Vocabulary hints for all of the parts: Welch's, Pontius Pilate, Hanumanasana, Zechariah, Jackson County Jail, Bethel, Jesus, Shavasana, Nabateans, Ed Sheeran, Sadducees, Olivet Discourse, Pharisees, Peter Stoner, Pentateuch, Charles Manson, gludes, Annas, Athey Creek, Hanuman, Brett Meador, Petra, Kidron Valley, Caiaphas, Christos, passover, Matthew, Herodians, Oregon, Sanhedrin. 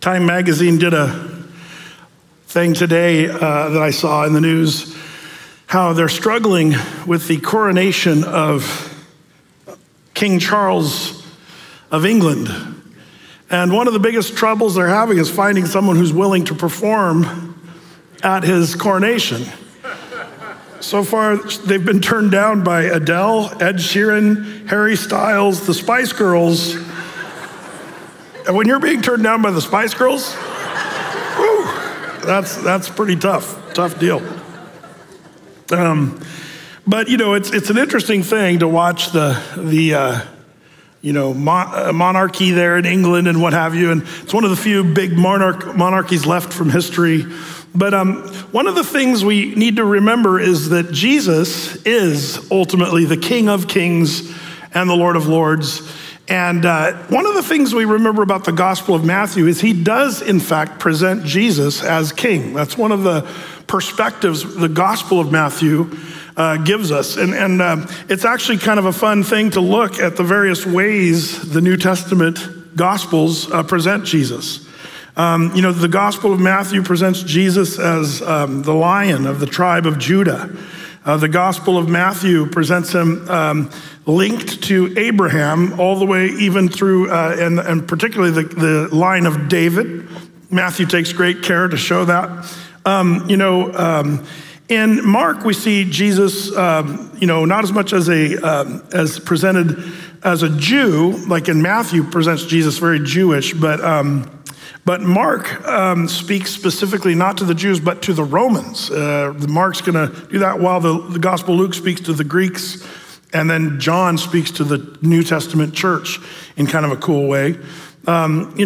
Time magazine did a thing today that I saw in the news, how they're struggling with the coronation of King Charles of England. And one of the biggest troubles they're having is finding someone who's willing to perform at his coronation. So far, they've been turned down by Adele, Ed Sheeran, Harry Styles, the Spice Girls. And when you're being turned down by the Spice Girls, whew, that's pretty tough deal. But you know, it's an interesting thing to watch the monarchy there in England and what have you. And it's one of the few big monarchies left from history. But one of the things we need to remember is that Jesus is ultimately the King of Kings and the Lord of Lords. And one of the things we remember about the Gospel of Matthew is he does, in fact, present Jesus as king. That's one of the perspectives the Gospel of Matthew gives us. And it's actually kind of a fun thing to look at the various ways the New Testament Gospels present Jesus. You know, the Gospel of Matthew presents Jesus as the Lion of the tribe of Judah. The Gospel of Matthew presents him linked to Abraham all the way even through, and particularly the line of David. Matthew takes great care to show that. In Mark, we see Jesus, not as much as as presented as a Jew, like in Matthew presents Jesus very Jewish, but Mark speaks specifically not to the Jews, but to the Romans. Mark's gonna do that, while the Gospel of Luke speaks to the Greeks, and then John speaks to the New Testament church in kind of a cool way. One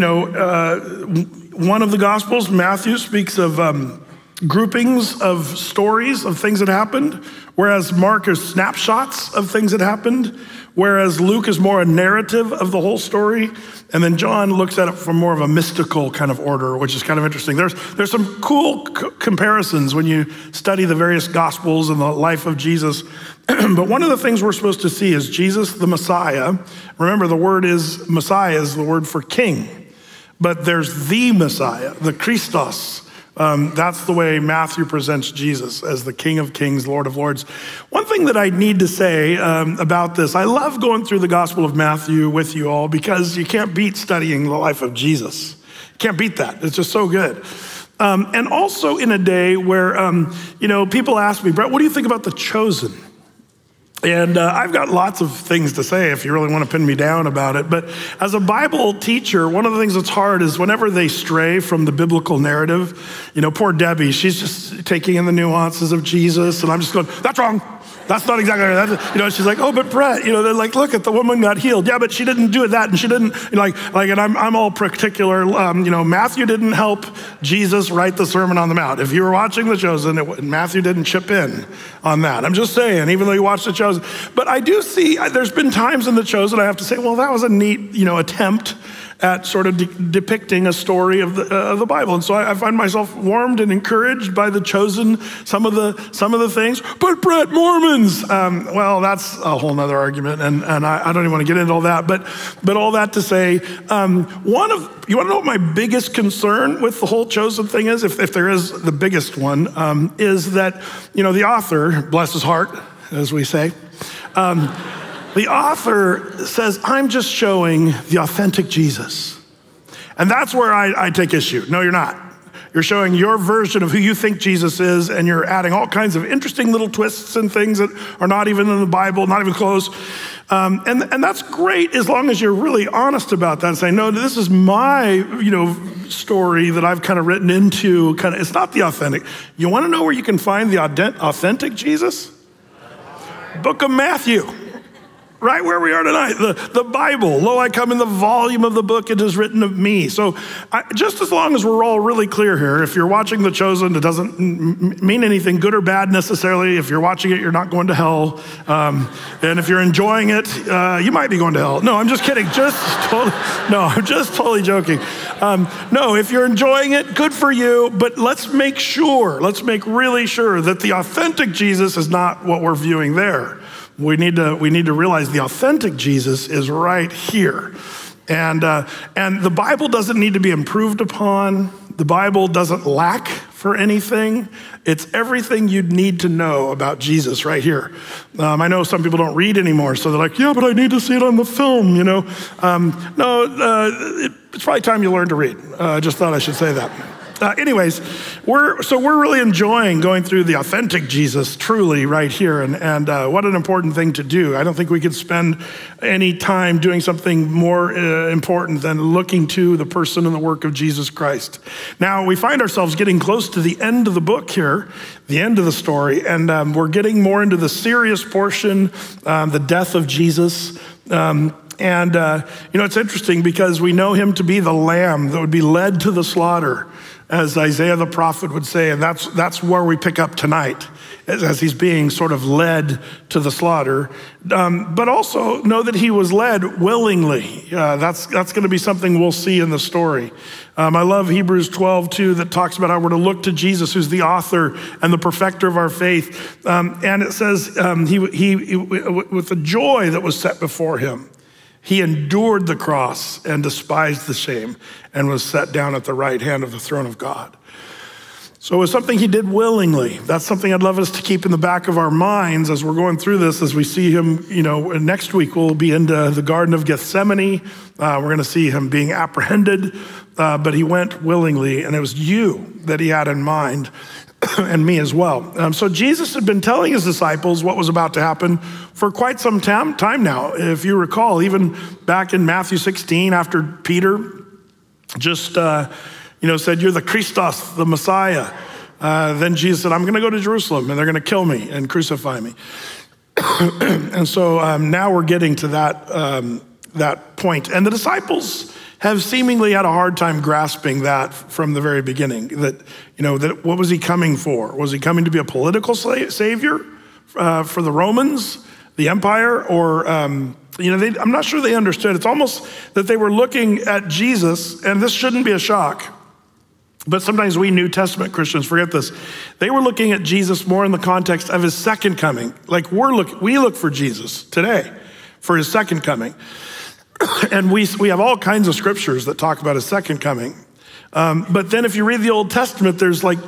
of the Gospels, Matthew, speaks of groupings of stories of things that happened, whereas Mark is snapshots of things that happened, whereas Luke is more a narrative of the whole story, and then John looks at it from more of a mystical kind of order, which is kind of interesting. There's some cool comparisons when you study the various Gospels and the life of Jesus. But one of the things we're supposed to see is Jesus the Messiah. Remember, the word is Messiah is the word for king, but there's the Messiah, the Christos. That's the way Matthew presents Jesus, as the King of Kings, Lord of Lords. One thing that I need to say about this, I love going through the Gospel of Matthew with you all, because you can't beat studying the life of Jesus. You can't beat that. It's just so good. And also in a day where, people ask me, Brett, what do you think about The Chosen? And I've got lots of things to say if you really want to pin me down about it. But as a Bible teacher, one of the things that's hard is whenever they stray from the biblical narrative, poor Debbie, she's just taking in the nuances of Jesus. And I'm just going, that's wrong. That's not exactly right. That's, she's like, oh, but Brett, they're like, look at the woman got healed. Yeah, but she didn't do that. And she didn't, and I'm all particular. Matthew didn't help Jesus write the Sermon on the Mount. If you were watching The Chosen, Matthew didn't chip in on that. I'm just saying, even though you watched The Chosen. But I do see, there's been times in The Chosen I have to say, well, that was a neat, attempt at sort of depicting a story of the Bible. And so I find myself warmed and encouraged by The Chosen, some of the things. But Brett, Mormons! Well, that's a whole nother argument, and I don't even want to get into all that. But all that to say, you want to know what my biggest concern with the whole Chosen thing is, if there is the biggest one, is that, the author, bless his heart, as we say. The author says, I'm just showing the authentic Jesus. And that's where I take issue. No, you're not. You're showing your version of who you think Jesus is, and you're adding all kinds of interesting little twists and things that are not even in the Bible, not even close. And that's great as long as you're really honest about that and saying, no, this is my, story that I've kind of written into, it's not the authentic. You want to know where you can find the authentic Jesus? Book of Matthew, right where we are tonight, the Bible. Lo, I come in the volume of the book, it is written of me. So just as long as we're all really clear here, if you're watching The Chosen, it doesn't mean anything good or bad necessarily. If you're watching it, you're not going to hell. And if you're enjoying it, you might be going to hell. No, I'm just kidding. I'm just totally joking. No, if you're enjoying it, good for you. But let's make really sure that the authentic Jesus is not what we're viewing there. We need to realize the authentic Jesus is right here. And the Bible doesn't need to be improved upon. The Bible doesn't lack for anything. It's everything you'd need to know about Jesus right here. I know some people don't read anymore, so they're like, yeah, but I need to see it on the film, you know. It's probably time you learn to read. I just thought I should say that. Anyways, we're really enjoying going through the authentic Jesus truly right here, and what an important thing to do. I don't think we could spend any time doing something more important than looking to the person and the work of Jesus Christ. Now, we find ourselves getting close to the end of the book here, the end of the story, and we're getting more into the serious portion, the death of Jesus. It's interesting because we know him to be the lamb that would be led to the slaughter, as Isaiah the prophet would say, and that's where we pick up tonight, as he's being sort of led to the slaughter. But also know that he was led willingly. That's gonna be something we'll see in the story. I love Hebrews 12:2 that talks about how we're to look to Jesus, who's the author and the perfecter of our faith. And it says, he with the joy that was set before him, he endured the cross and despised the shame and was set down at the right hand of the throne of God. So it was something he did willingly. That's something I'd love us to keep in the back of our minds as we're going through this, as we see him, you know, next week we'll be into the Garden of Gethsemane. We're gonna see him being apprehended, but he went willingly, and it was you that he had in mind and me as well. So Jesus had been telling his disciples what was about to happen for quite some time now. If you recall, even back in Matthew 16, after Peter just said, "You're the Christos, the Messiah." Then Jesus said, "I'm gonna go to Jerusalem and they're gonna kill me and crucify me." And so now we're getting to that point. And the disciples have seemingly had a hard time grasping that from the very beginning, that, you know, that what was he coming for? Was he coming to be a political savior for the Romans, the empire? Or, I'm not sure they understood. It's almost that they were looking at Jesus, and this shouldn't be a shock, but sometimes we New Testament Christians forget this. They were looking at Jesus more in the context of his second coming. Like we look for Jesus today for his second coming. And we have all kinds of scriptures that talk about his second coming. But then if you read the Old Testament, there's like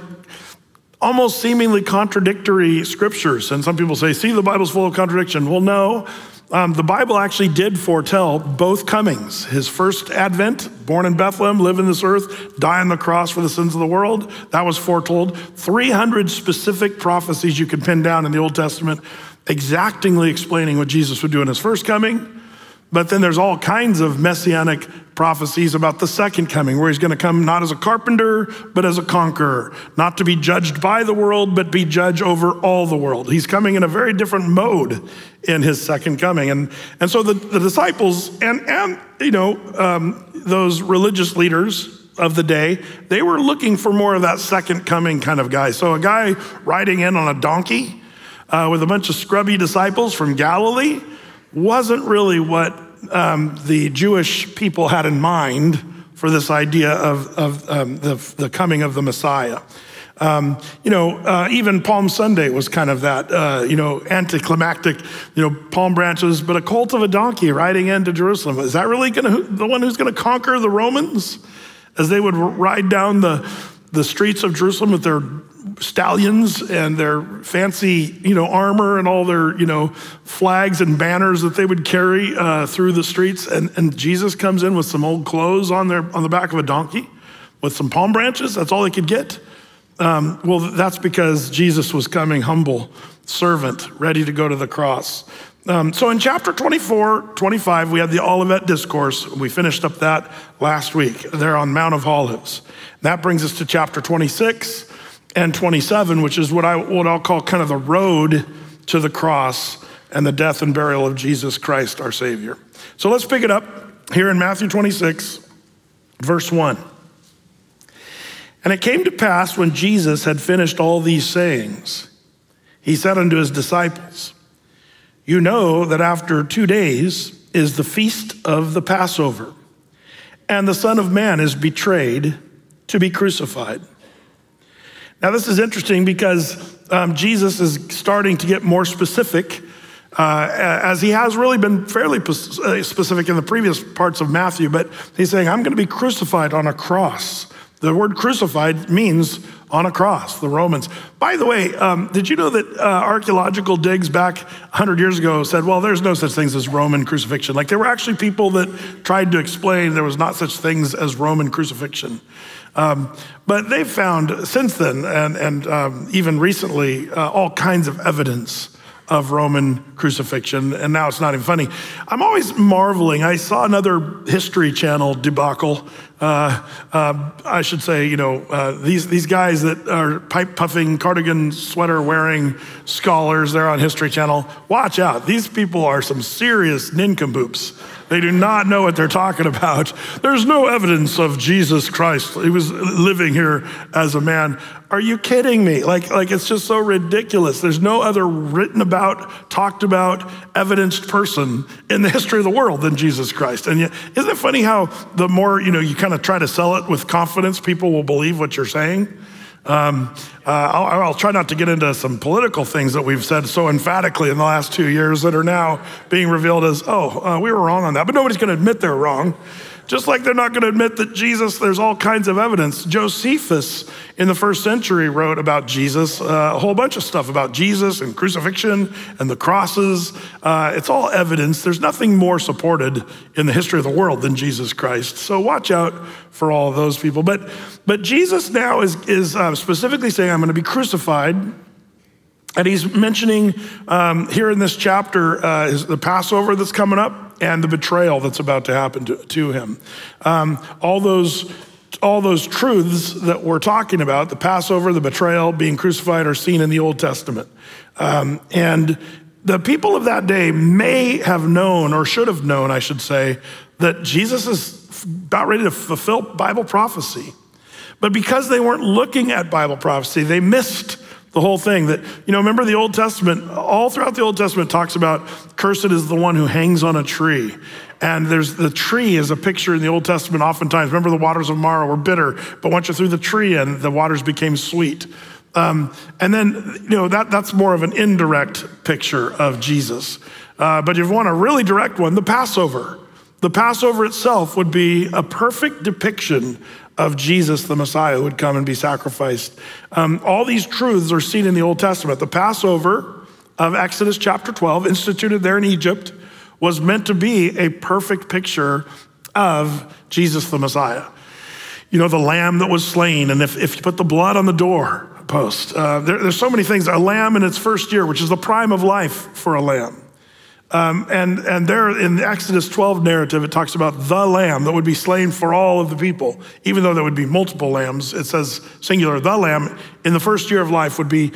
almost seemingly contradictory scriptures. And some people say, see, the Bible's full of contradiction. Well, no, the Bible actually did foretell both comings. His first advent, born in Bethlehem, live in this earth, die on the cross for the sins of the world. That was foretold. 300 specific prophecies you can pin down in the Old Testament, exactingly explaining what Jesus would do in his first coming. But then there's all kinds of messianic prophecies about the second coming, where he's gonna come not as a carpenter, but as a conqueror, not to be judged by the world, but be judged over all the world. He's coming in a very different mode in his second coming. And so the disciples and those religious leaders of the day, they were looking for more of that second coming kind of guy. So a guy riding in on a donkey with a bunch of scrubby disciples from Galilee wasn't really what the Jewish people had in mind for this idea of the coming of the Messiah. Even Palm Sunday was kind of that, anticlimactic, palm branches, but a colt of a donkey riding into Jerusalem. Is that really the one who's gonna conquer the Romans? As they would ride down the streets of Jerusalem with their stallions and their fancy, armor and all their, flags and banners that they would carry through the streets. And Jesus comes in with some old clothes on the back of a donkey with some palm branches. That's all they could get. Well, that's because Jesus was coming humble, servant, ready to go to the cross. So in chapter 24-25, we had the Olivet Discourse. We finished up that last week. They're on Mount of Olives. That brings us to chapter 26. And 27, which is what I'll call kind of the road to the cross and the death and burial of Jesus Christ, our Savior. So let's pick it up here in Matthew 26, verse 1. And it came to pass when Jesus had finished all these sayings, he said unto his disciples, you know that after 2 days is the feast of the Passover, and the Son of Man is betrayed to be crucified. Now this is interesting because Jesus is starting to get more specific as he has really been fairly specific in the previous parts of Matthew, but he's saying, I'm going to be crucified on a cross. The word crucified means on a cross, the Romans. By the way, did you know that archaeological digs back 100 years ago said, well, there's no such things as Roman crucifixion. Like there were actually people that tried to explain there was not such things as Roman crucifixion. But they've found since then and even recently all kinds of evidence of Roman crucifixion, and now it's not even funny. I'm always marveling. I saw another History Channel debacle. I should say, you know, these guys that are pipe-puffing, cardigan sweater-wearing scholars, they're on History Channel. Watch out. These people are some serious nincompoops. They do not know what they're talking about. There's no evidence of Jesus Christ. He was living here as a man. Are you kidding me? Like it's just so ridiculous. There's no other written about, talked about, evidenced person in the history of the world than Jesus Christ. And yet, isn't it funny how the more, you know, you kind of try to sell it with confidence, people will believe what you're saying? I'll try not to get into some political things that we've said so emphatically in the last 2 years that are now being revealed as, we were wrong on that. But nobody's going to admit they're wrong. Just like they're not going to admit that Jesus, there's all kinds of evidence. Josephus in the 1st century wrote about Jesus, a whole bunch of stuff about Jesus and crucifixion and the crosses. It's all evidence. There's nothing more supported in the history of the world than Jesus Christ. So watch out for all of those people. But Jesus now is specifically saying, I'm going to be crucified. And he's mentioning here in this chapter is the Passover that's coming up and the betrayal that's about to happen to him. All those truths that we're talking about, the Passover, the betrayal, being crucified, are seen in the Old Testament. And the people of that day may have known, or should have known, I should say, that Jesus is about ready to fulfill Bible prophecy. But because they weren't looking at Bible prophecy, they missed the whole thing. That, you know, remember the Old Testament, all throughout the Old Testament talks about cursed is the one who hangs on a tree. And there's the tree is a picture in the Old Testament oftentimes. Remember the waters of Marah were bitter, but once you threw the tree in, the waters became sweet. And then, you know, that's more of an indirect picture of Jesus. But if you want a really direct one, the Passover. The Passover itself would be a perfect depiction of Jesus, the Messiah, who would come and be sacrificed. All these truths are seen in the Old Testament. The Passover of Exodus chapter 12, instituted there in Egypt, was meant to be a perfect picture of Jesus, the Messiah. You know, the lamb that was slain, and if you put the blood on the door post, there's so many things. A lamb in its 1st year, which is the prime of life for a lamb. And there in the Exodus 12 narrative, it talks about the lamb that would be slain for all of the people. Even though there would be multiple lambs, it says singular, the lamb in the 1st year of life would be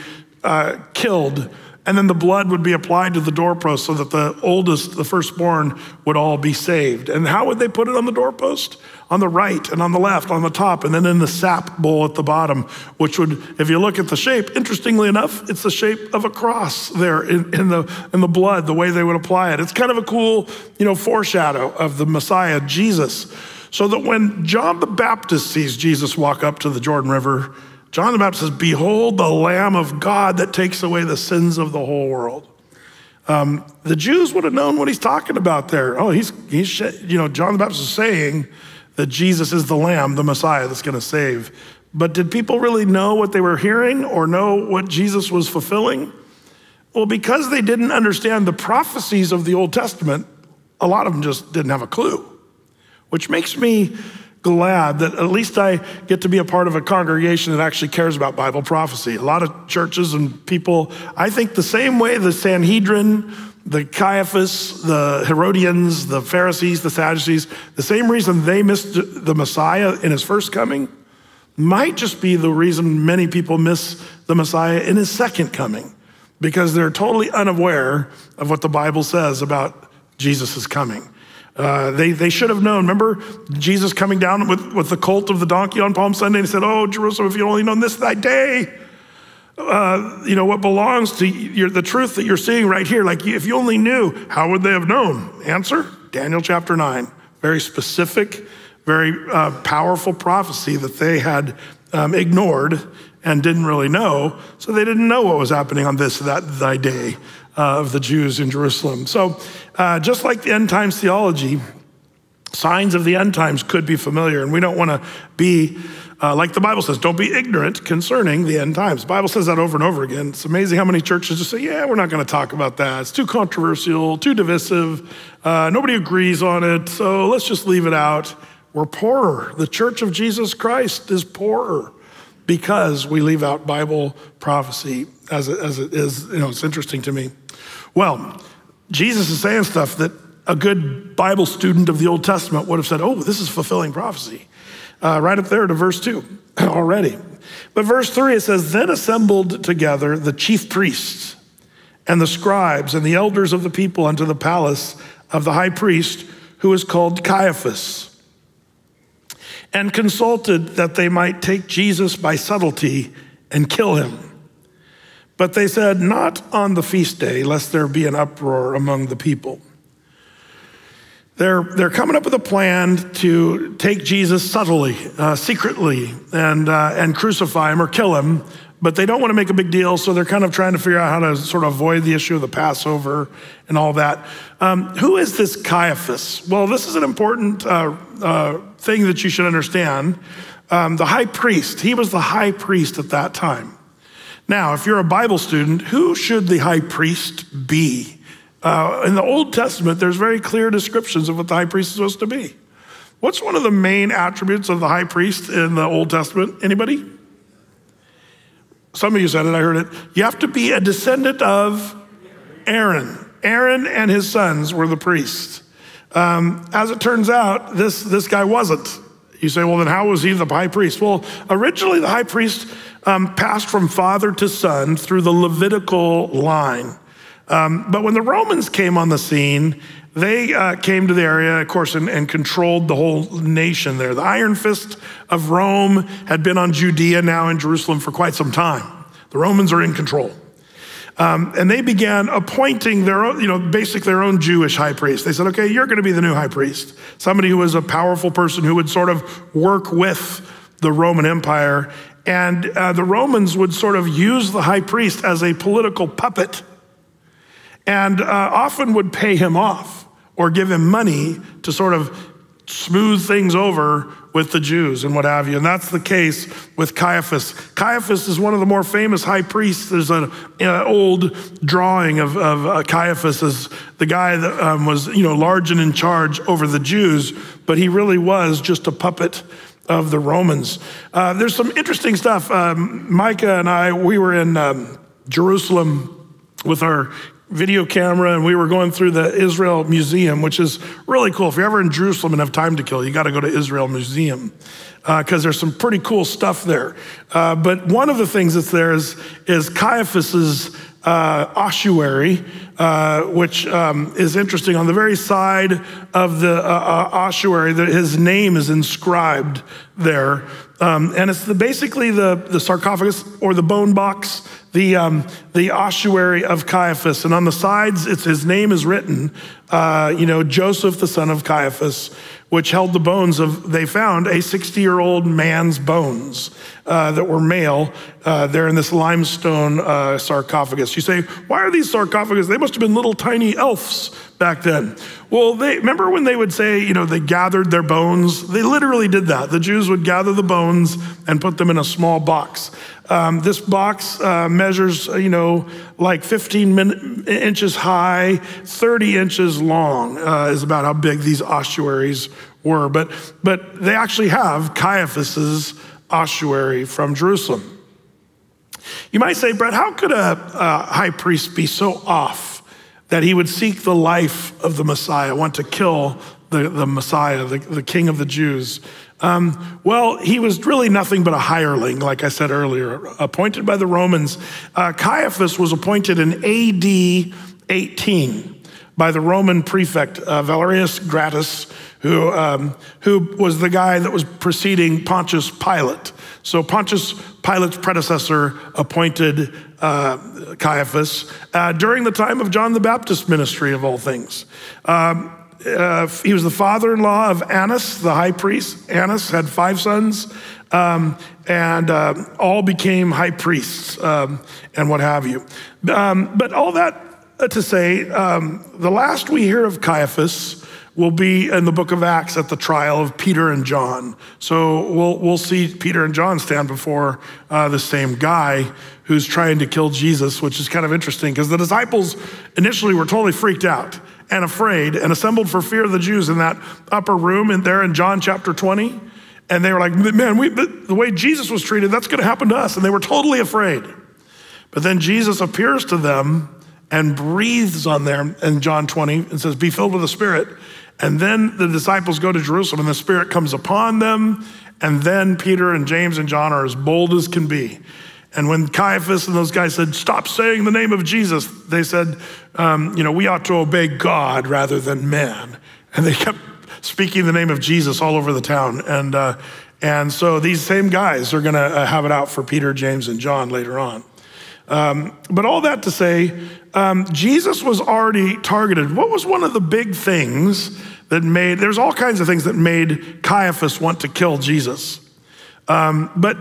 killed. And then the blood would be applied to the doorpost so that the oldest, the firstborn, would all be saved. And how would they put it on the doorpost? On the right and on the left, on the top, and then in the sap bowl at the bottom, which would, if you look at the shape, interestingly enough, it's the shape of a cross there in the blood, the way they would apply it. It's kind of a cool, you know, foreshadow of the Messiah, Jesus. So that when John the Baptist sees Jesus walk up to the Jordan River, John the Baptist says, behold the Lamb of God that takes away the sins of the whole world. The Jews would have known what he's talking about there. Oh, he's you know, John the Baptist is saying that Jesus is the Lamb, the Messiah that's going to save. But did people really know what they were hearing or know what Jesus was fulfilling? Well, because they didn't understand the prophecies of the Old Testament, a lot of them just didn't have a clue, which makes me glad that at least I get to be a part of a congregation that actually cares about Bible prophecy. A lot of churches and people, I think the same way the Sanhedrin, the Caiaphas, the Herodians, the Pharisees, the Sadducees, the same reason they missed the Messiah in his 1st coming might just be the reason many people miss the Messiah in his 2nd coming, because they're totally unaware of what the Bible says about Jesus' coming. They should have known. Remember Jesus coming down with the colt of the donkey on Palm Sunday, and he said, oh, Jerusalem, if you'd only known this thy day, you know, what belongs to your, the truth that you're seeing right here. Like, if you only knew, how would they have known? Answer, Daniel chapter 9. Very specific, very powerful prophecy that they had ignored and didn't really know. So they didn't know what was happening on this, that, thy day. of the Jews in Jerusalem. So just like the end times theology, signs of the end times could be familiar, and we don't want to be, like the Bible says, don't be ignorant concerning the end times. The Bible says that over and over again. It's amazing how many churches just say, yeah, we're not going to talk about that. It's too controversial, too divisive. Nobody agrees on it, so let's just leave it out. We're poorer. The Church of Jesus Christ is poorer because we leave out Bible prophecy as it is. You know, it's interesting to me. Well, Jesus is saying stuff that a good Bible student of the Old Testament would have said, oh, this is fulfilling prophecy. Right up there to verse 2 already. But verse 3, it says, then assembled together the chief priests and the scribes and the elders of the people unto the palace of the high priest, who is called Caiaphas, and consulted that they might take Jesus by subtlety and kill him. But they said, not on the feast day, lest there be an uproar among the people. They're coming up with a plan to take Jesus subtly, secretly, and crucify him or kill him, but they don't want to make a big deal, so they're kind of trying to figure out how to sort of avoid the issue of the Passover and all that. Who is this Caiaphas? Well, this is an important thing that you should understand. The high priest, he was the high priest at that time. Now, if you're a Bible student, who should the high priest be? In the Old Testament, there's very clear descriptions of what the high priest is supposed to be. What's one of the main attributes of the high priest in the Old Testament? Anybody? Some of you said it, I heard it. You have to be a descendant of Aaron. Aaron and his sons were the priests. As it turns out, this guy wasn't. You say, well, then how was he the high priest? Well, originally the high priest passed from father to son through the Levitical line. But when the Romans came on the scene, they came to the area, of course, and controlled the whole nation there. The iron fist of Rome had been on Judea, now in Jerusalem, for quite some time. The Romans are in control. And they began appointing their own, basically their own Jewish high priest. They said, okay, you're going to be the new high priest, somebody who was a powerful person who would sort of work with the Roman Empire. And the Romans would sort of use the high priest as a political puppet, and often would pay him off or give him money to sort of smooth things over with the Jews and what have you. And that's the case with Caiaphas. Caiaphas is one of the more famous high priests. There's an old drawing of Caiaphas as the guy that was large and in charge over the Jews, but he really was just a puppet of the Romans. There's some interesting stuff. Micah and I, we were in Jerusalem with our video camera, and we were going through the Israel Museum, which is really cool. If you're ever in Jerusalem and have time to kill, you got to go to Israel Museum because there's some pretty cool stuff there. But one of the things that's there is Caiaphas's ossuary, which is interesting. On the very side of the ossuary, his name is inscribed there. And it's basically the sarcophagus or the bone box, the ossuary of Caiaphas. And on the sides, his name is written, Joseph, the son of Caiaphas, which held the bones of, they found a 60-year-old man's bones that were male there in this limestone sarcophagus. You say, why are these sarcophagus? They must have been little tiny elves back then. Well, remember when they would say, they gathered their bones? They literally did that. The Jews would gather the bones and put them in a small box. This box measures, like 15 inches high, 30 inches long is about how big these ossuaries were. But they actually have Caiaphas's ossuary from Jerusalem. You might say, Brett, how could a high priest be so off that he would seek the life of the Messiah, want to kill the Messiah, the King of the Jews? Well, he was really nothing but a hireling, like I said earlier, appointed by the Romans. Caiaphas was appointed in AD 18 by the Roman prefect, Valerius Gratus, who was the guy that was preceding Pontius Pilate. So Pontius Pilate's predecessor appointed Caiaphas during the time of John the Baptist's ministry, of all things. He was the father-in-law of Annas, the high priest. Annas had 5 sons, and all became high priests and what have you. But all that to say, the last we hear of Caiaphas will be in the book of Acts at the trial of Peter and John. So we'll see Peter and John stand before the same guy who's trying to kill Jesus, which is kind of interesting because the disciples initially were totally freaked out and afraid and assembled for fear of the Jews in that upper room in there in John chapter 20. And they were like, man, the way Jesus was treated, that's gonna happen to us. And they were totally afraid. But then Jesus appears to them and breathes on them in John 20 and says, be filled with the Spirit. And then the disciples go to Jerusalem and the Spirit comes upon them. And then Peter and James and John are as bold as can be. And when Caiaphas and those guys said, stop saying the name of Jesus, they said, we ought to obey God rather than man. And they kept speaking the name of Jesus all over the town. And so these same guys are gonna have it out for Peter, James, and John later on. But all that to say, Jesus was already targeted. What was one of the big things that made, there's all kinds of things that made Caiaphas want to kill Jesus. But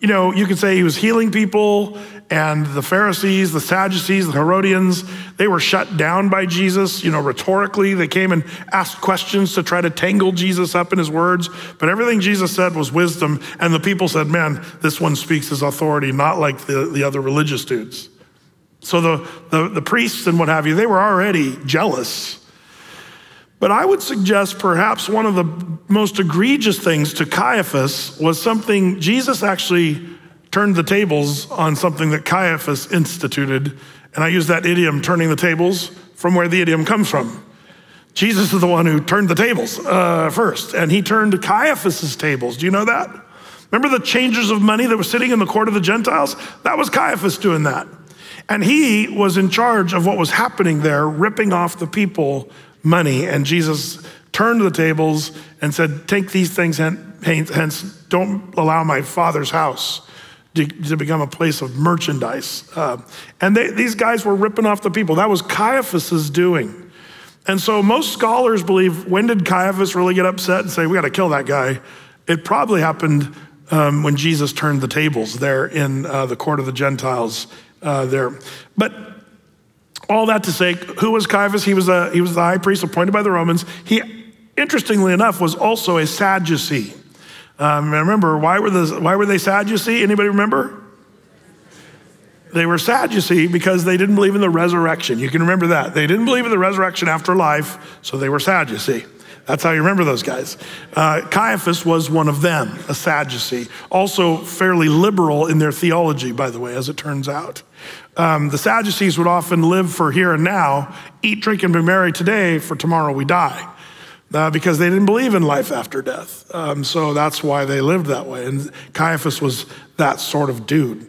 you could say he was healing people, and the Pharisees, the Sadducees, the Herodians, they were shut down by Jesus, rhetorically. They came and asked questions to try to tangle Jesus up in his words, but everything Jesus said was wisdom, and the people said, man, this one speaks his authority, not like the other religious dudes. So the priests and what have you, they were already jealous. But I would suggest perhaps one of the most egregious things to Caiaphas was something Jesus actually turned the tables on, something that Caiaphas instituted. And I use that idiom, turning the tables, from where the idiom comes from. Jesus is the one who turned the tables first, and he turned Caiaphas's tables. Do you know that? Remember the changers of money that were sitting in the court of the Gentiles? That was Caiaphas doing that. And he was in charge of what was happening there, ripping off the people money, and Jesus turned the tables and said, take these things hence, don't allow my Father's house to become a place of merchandise. These guys were ripping off the people. That was Caiaphas's doing. And so most scholars believe, when did Caiaphas really get upset and say, we gotta kill that guy? It probably happened when Jesus turned the tables there in the court of the Gentiles there. But all that to say, who was Caiaphas? He was the high priest appointed by the Romans. He, interestingly enough, was also a Sadducee. Remember, why were they Sadducee? Anybody remember? They were Sadducee because they didn't believe in the resurrection. You can remember that. They didn't believe in the resurrection after life, so they were Sadducee. That's how you remember those guys. Caiaphas was one of them, a Sadducee. Also fairly liberal in their theology, by the way, as it turns out. The Sadducees would often live for here and now, eat, drink, and be merry today, for tomorrow we die, because they didn't believe in life after death. So that's why they lived that way. And Caiaphas was that sort of dude.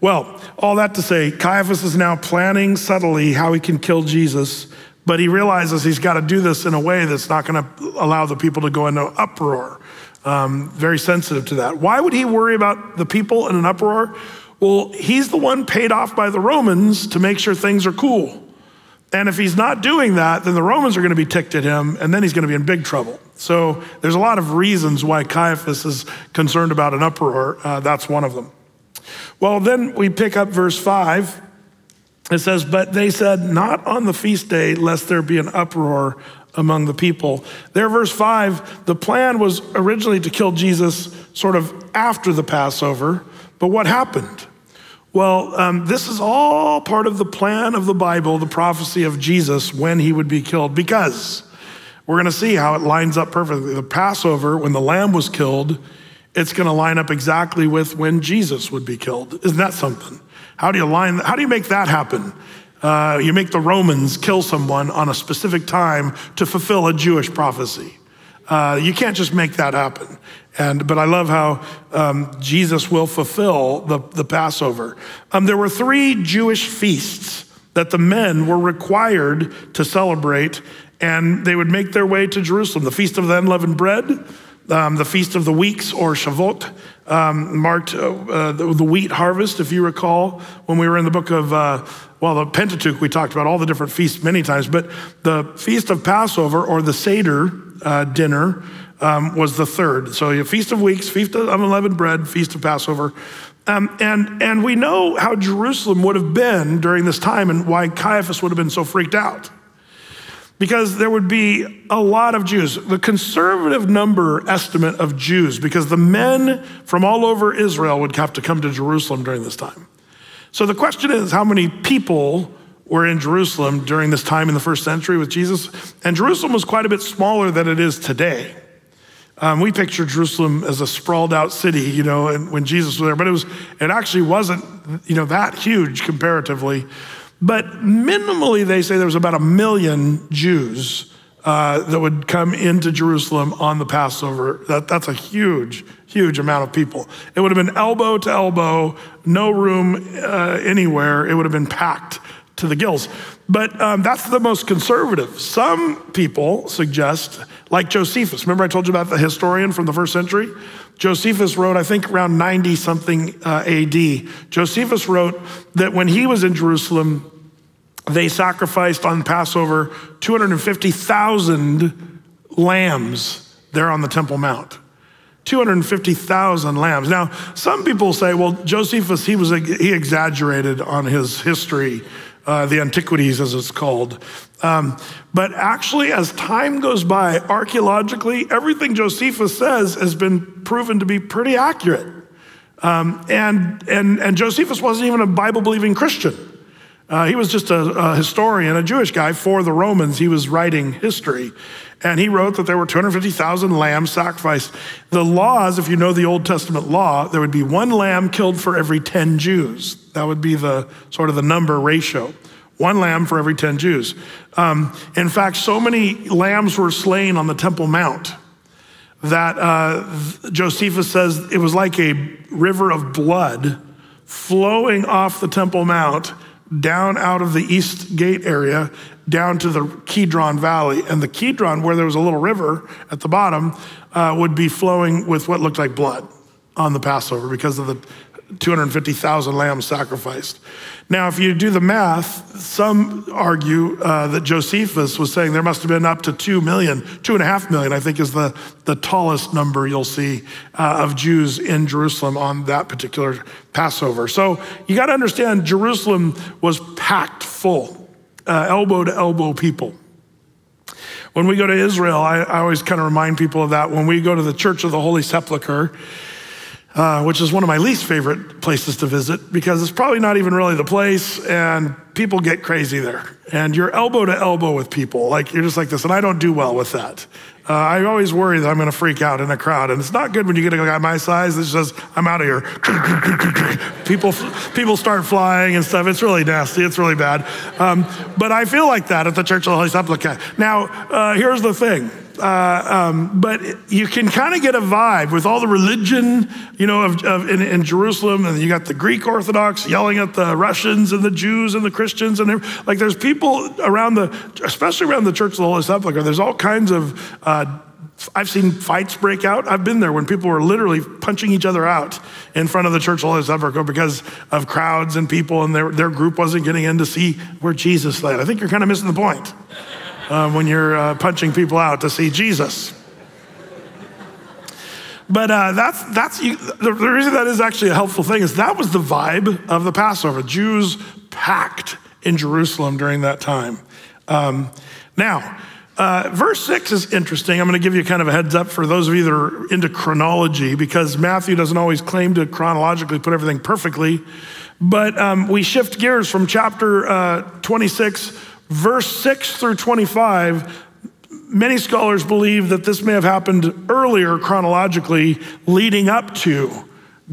Well, all that to say, Caiaphas is now planning subtly how he can kill Jesus, but he realizes he's got to do this in a way that's not going to allow the people to go into an uproar. Very sensitive to that. Why would he worry about the people in an uproar? Well, he's the one paid off by the Romans to make sure things are cool. And if he's not doing that, then the Romans are gonna be ticked at him, and then he's gonna be in big trouble. So there's a lot of reasons why Caiaphas is concerned about an uproar. That's one of them. Well, then we pick up verse 5. It says, but they said, not on the feast day, lest there be an uproar among the people. There, verse 5, the plan was originally to kill Jesus sort of after the Passover, but what happened? Well, this is all part of the plan of the Bible, the prophecy of Jesus, when he would be killed, because we're gonna see how it lines up perfectly. The Passover, when the lamb was killed, it's gonna line up exactly with when Jesus would be killed. Isn't that something? How do you make that happen? You make the Romans kill someone on a specific time to fulfill a Jewish prophecy. You can't just make that happen. But I love how Jesus will fulfill the Passover. There were 3 Jewish feasts that the men were required to celebrate, and they would make their way to Jerusalem. The Feast of the Unleavened Bread, the Feast of the Weeks, or Shavuot, marked the wheat harvest, if you recall, when we were in the book of, the Pentateuch, we talked about all the different feasts many times, but the Feast of Passover, or the Seder dinner, was the third. So a Feast of Weeks, Feast of Unleavened Bread, Feast of Passover. And we know how Jerusalem would have been during this time and why Caiaphas would have been so freaked out. Because there would be a lot of Jews. The conservative number estimate of Jews, because the men from all over Israel would have to come to Jerusalem during this time. So the question is, how many people were in Jerusalem during this time in the first century with Jesus? And Jerusalem was quite a bit smaller than it is today. We picture Jerusalem as a sprawled out city, you know, and when Jesus was there, but it actually wasn't, you know, that huge comparatively. But minimally, they say there was about 1 million Jews that would come into Jerusalem on the Passover. That's a huge, huge amount of people. It would have been elbow to elbow, no room anywhere. It would have been packed to the gills. But that's the most conservative. Some people suggest, like Josephus. Remember I told you about the historian from the first century? Josephus wrote, I think around 90-something AD. Josephus wrote that when he was in Jerusalem, they sacrificed on Passover 250,000 lambs there on the Temple Mount. 250,000 lambs. Now, some people say, well, Josephus, he exaggerated on his history, the Antiquities as it's called. But actually, as time goes by, archaeologically, everything Josephus says has been proven to be pretty accurate. And Josephus wasn't even a Bible-believing Christian. He was just a historian, a Jewish guy for the Romans. He was writing history. And he wrote that there were 250,000 lambs sacrificed. The laws, if you know the Old Testament law, there would be 1 lamb killed for every 10 Jews. That would be the sort of the number ratio. 1 lamb for every 10 Jews. In fact, so many lambs were slain on the Temple Mount that Josephus says it was like a river of blood flowing off the Temple Mount down out of the East Gate area, down to the Kidron Valley. And the Kidron, where there was a little river at the bottom, would be flowing with what looked like blood on the Passover because of the 250,000 lambs sacrificed. Now, if you do the math, some argue that Josephus was saying there must have been up to 2 million, 2.5 million, I think is the tallest number you'll see of Jews in Jerusalem on that particular Passover. So you got to understand Jerusalem was packed full, elbow to elbow people. When we go to Israel, I always kind of remind people of that. When we go to the Church of the Holy Sepulchre, which is one of my least favorite places to visit because it's probably not even really the place and people get crazy there. And you're elbow to elbow with people. Like you're just like this, and I don't do well with that. I always worry that I'm gonna freak out in a crowd, and it's not good when you get a guy my size that says, I'm out of here. People start flying and stuff. It's really nasty, it's really bad. But I feel like that at the Church of the Holy Sepulchre. Now, here's the thing. But you can kind of get a vibe with all the religion, you know, in Jerusalem, and you got the Greek Orthodox yelling at the Russians and the Jews and the Christians, and like there's people around especially around the Church of the Holy Sepulchre. There's all kinds of. I've seen fights break out. I've been there when people were literally punching each other out in front of the Church of the Holy Sepulchre because of crowds and people, and their group wasn't getting in to see where Jesus lay. I think you're kind of missing the point. When you're punching people out to see Jesus. But the reason that is actually a helpful thing is that was the vibe of the Passover. Jews packed in Jerusalem during that time. Verse 6 is interesting. I'm going to give you kind of a heads up for those of you that are into chronology because Matthew doesn't always claim to chronologically put everything perfectly. But we shift gears from chapter 26 Verse 6 through 25, many scholars believe that this may have happened earlier chronologically leading up to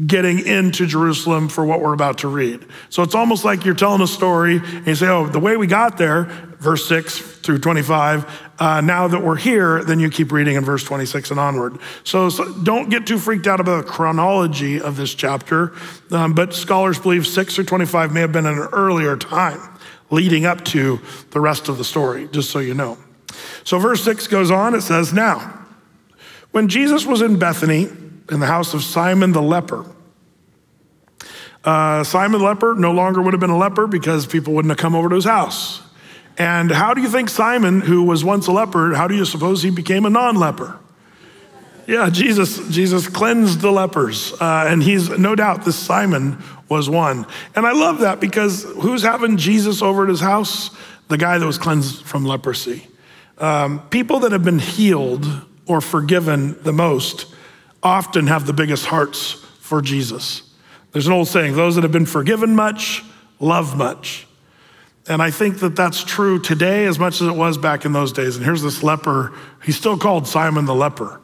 getting into Jerusalem for what we're about to read. So it's almost like you're telling a story and you say, oh, the way we got there, verse 6 through 25, now that we're here, then you keep reading in verse 26 and onward. So don't get too freaked out about the chronology of this chapter, but scholars believe 6 through 25 may have been an earlier time, leading up to the rest of the story, just so you know. So verse 6 goes on, it says, now, when Jesus was in Bethany, in the house of Simon the leper, Simon the leper no longer would have been a leper because people wouldn't have come over to his house. And how do you think Simon, who was once a leper, how do you suppose he became a non-leper? Yeah, Jesus cleansed the lepers. And he's no doubt this Simon was one. And I love that because who's having Jesus over at his house? The guy that was cleansed from leprosy. People that have been healed or forgiven the most often have the biggest hearts for Jesus. There's an old saying, those that have been forgiven much, love much. And I think that that's true today as much as it was back in those days. And here's this leper. He's still called Simon the leper,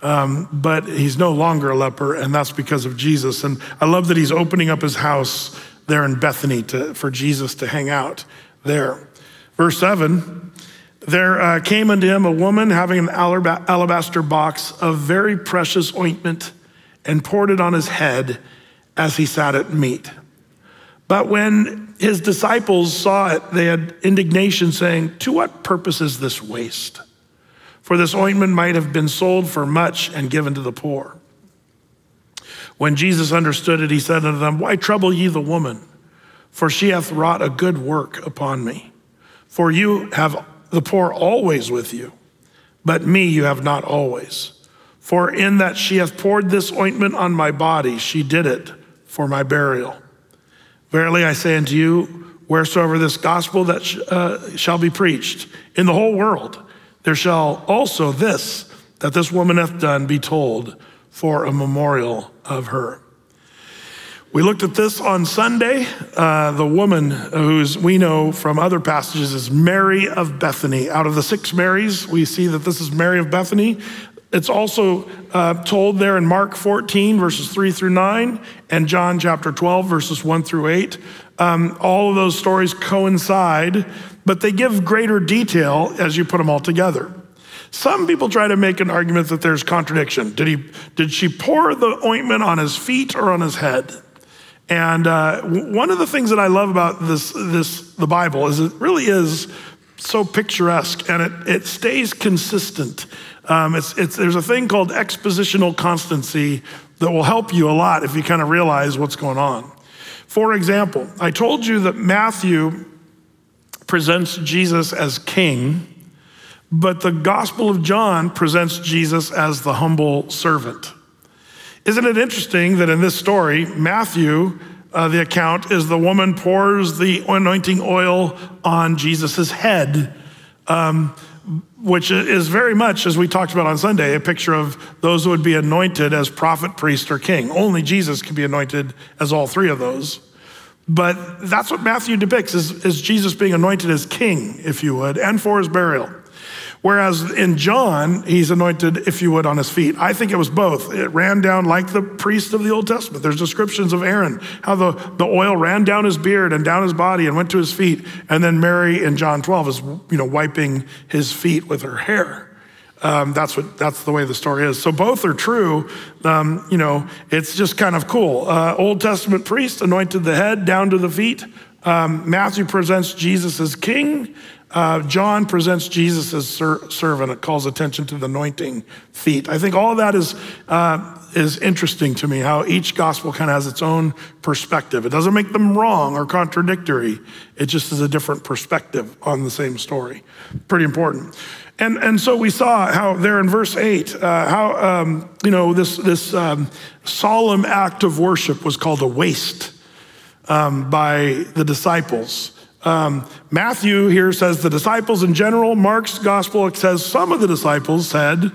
but he's no longer a leper, and that's because of Jesus. And I love that he's opening up his house there in Bethany for Jesus to hang out there. Verse 7, there came unto him a woman having an alabaster box of very precious ointment and poured it on his head as he sat at meat. But when his disciples saw it, they had indignation, saying, "To what purpose is this waste? For this ointment might have been sold for much and given to the poor." When Jesus understood it, he said unto them, "Why trouble ye the woman? For she hath wrought a good work upon me. For you have the poor always with you, but me you have not always. For in that she hath poured this ointment on my body, she did it for my burial. Verily I say unto you, wheresoever this gospel that shall be preached in the whole world, there shall also this, that this woman hath done, be told for a memorial of her." We looked at this on Sunday. The woman who we know from other passages is Mary of Bethany. Out of the 6 Marys, we see that this is Mary of Bethany. It's also told there in Mark 14, verses 3 through 9, and John chapter 12, verses 1 through 8. All of those stories coincide, but they give greater detail as you put them all together. Some people try to make an argument that there's contradiction. Did she pour the ointment on his feet or on his head? And one of the things that I love about the Bible is it really is so picturesque, and it stays consistent. There's a thing called expositional constancy that will help you a lot if you kind of realize what's going on. For example, I told you that Matthew presents Jesus as king, but the Gospel of John presents Jesus as the humble servant. Isn't it interesting that in this story, Matthew, the account is the woman pours the anointing oil on Jesus's head, which is very much, as we talked about on Sunday, a picture of those who would be anointed as prophet, priest, or king. Only Jesus can be anointed as all three of those. But that's what Matthew depicts, is Jesus being anointed as king, if you would, and for his burial. Whereas in John, he's anointed, if you would, on his feet. I think it was both. It ran down like the priest of the Old Testament. There's descriptions of Aaron, how the oil ran down his beard and down his body and went to his feet. And then Mary in John 12 is, you know, wiping his feet with her hair. That's the way the story is. So both are true. You know, it's just kind of cool. Old Testament priest anointed the head down to the feet. Matthew presents Jesus as king. John presents Jesus as servant. It calls attention to the anointing feet. I think all of that is interesting to me, how each gospel kind of has its own perspective. It doesn't make them wrong or contradictory. It just is a different perspective on the same story. Pretty important. And so we saw how there in verse 8, this solemn act of worship was called a waste by the disciples. Matthew here says the disciples in general. Mark's gospel says some of the disciples said,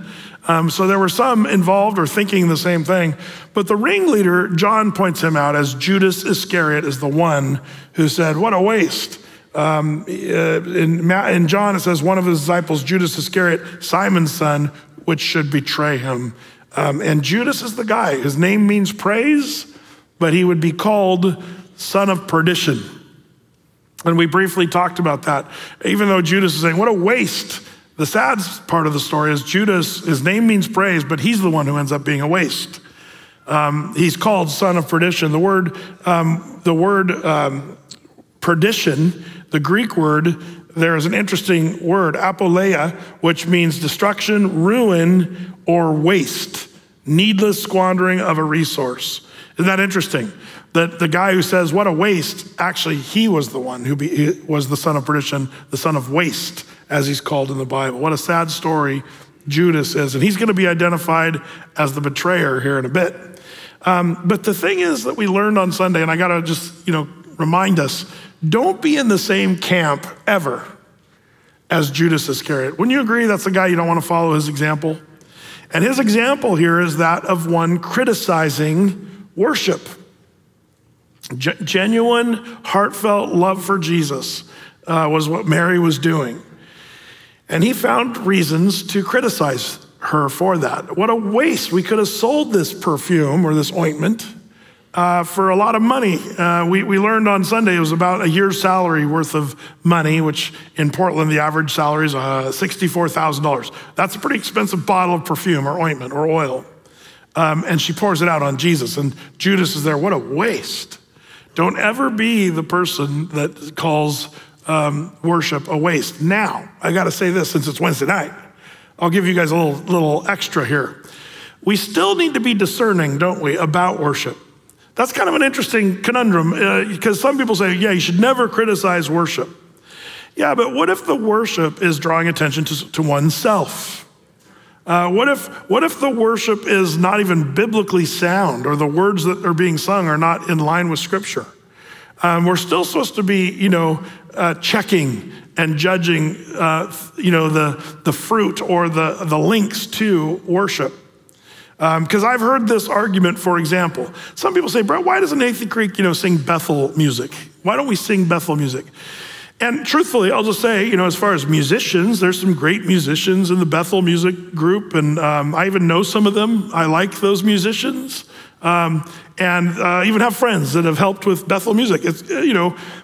so there were some involved or thinking the same thing. But the ringleader, John points him out as Judas Iscariot, is the one who said, "What a waste." In John, it says one of his disciples, Judas Iscariot, Simon's son, which should betray him. And Judas is the guy. His name means praise, but he would be called son of perdition. And we briefly talked about that. Even though Judas is saying, what a waste. The sad part of the story is Judas, his name means praise, but he's the one who ends up being a waste. He's called son of perdition. The word perdition, the Greek word, there is an interesting word, apoleia, which means destruction, ruin, or waste. Needless squandering of a resource. Isn't that interesting? That the guy who says, what a waste, actually he was the one who was the son of perdition, the son of waste, as he's called in the Bible. What a sad story Judas is. And he's going to be identified as the betrayer here in a bit. But the thing is that we learned on Sunday, and I got to just, remind us, don't be in the same camp ever as Judas Iscariot. Wouldn't you agree that's the guy you don't want to follow his example? And his example here is that of one criticizing worship. Genuine, heartfelt love for Jesus was what Mary was doing. And he found reasons to criticize her for that. What a waste. We could have sold this perfume or this ointment for a lot of money. We learned on Sunday it was about a year's salary worth of money, which in Portland, the average salary is $64,000. That's a pretty expensive bottle of perfume or ointment or oil. And she pours it out on Jesus, and Judas is there. What a waste. Don't ever be the person that calls worship a waste. Now, I got to say this, since it's Wednesday night, I'll give you guys a little extra here. We still need to be discerning, don't we, about worship. That's kind of an interesting conundrum because some people say, yeah, you should never criticize worship. Yeah, but what if the worship is drawing attention to oneself? What if the worship is not even biblically sound, or the words that are being sung are not in line with Scripture? We're still supposed to be, checking and judging, the fruit or the links to worship. Because I've heard this argument, for example. Some people say, Brett, why doesn't Athey Creek, sing Bethel music? Why don't we sing Bethel music? And truthfully, I'll just say, as far as musicians, there's some great musicians in the Bethel music group, and I even know some of them. I like those musicians, and even have friends that have helped with Bethel music.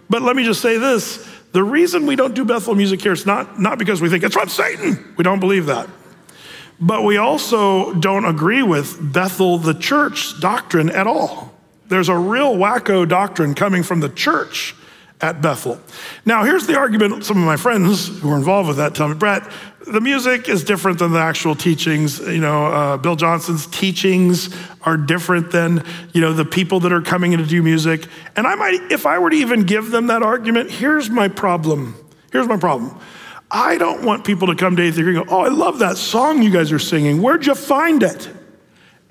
But let me just say this: the reason we don't do Bethel music here, it's not because we think it's from Satan. We don't believe that, but we also don't agree with Bethel, the church doctrine, at all. There's a real wacko doctrine coming from the church at Bethel. Now, here's the argument. Some of my friends who were involved with that tell me, Brett, the music is different than the actual teachings. Bill Johnson's teachings are different than, the people that are coming in to do music. And I might, if I were to even give them that argument, here's my problem. I don't want people to come to Athey Creek and go, oh, I love that song you guys are singing. Where'd you find it?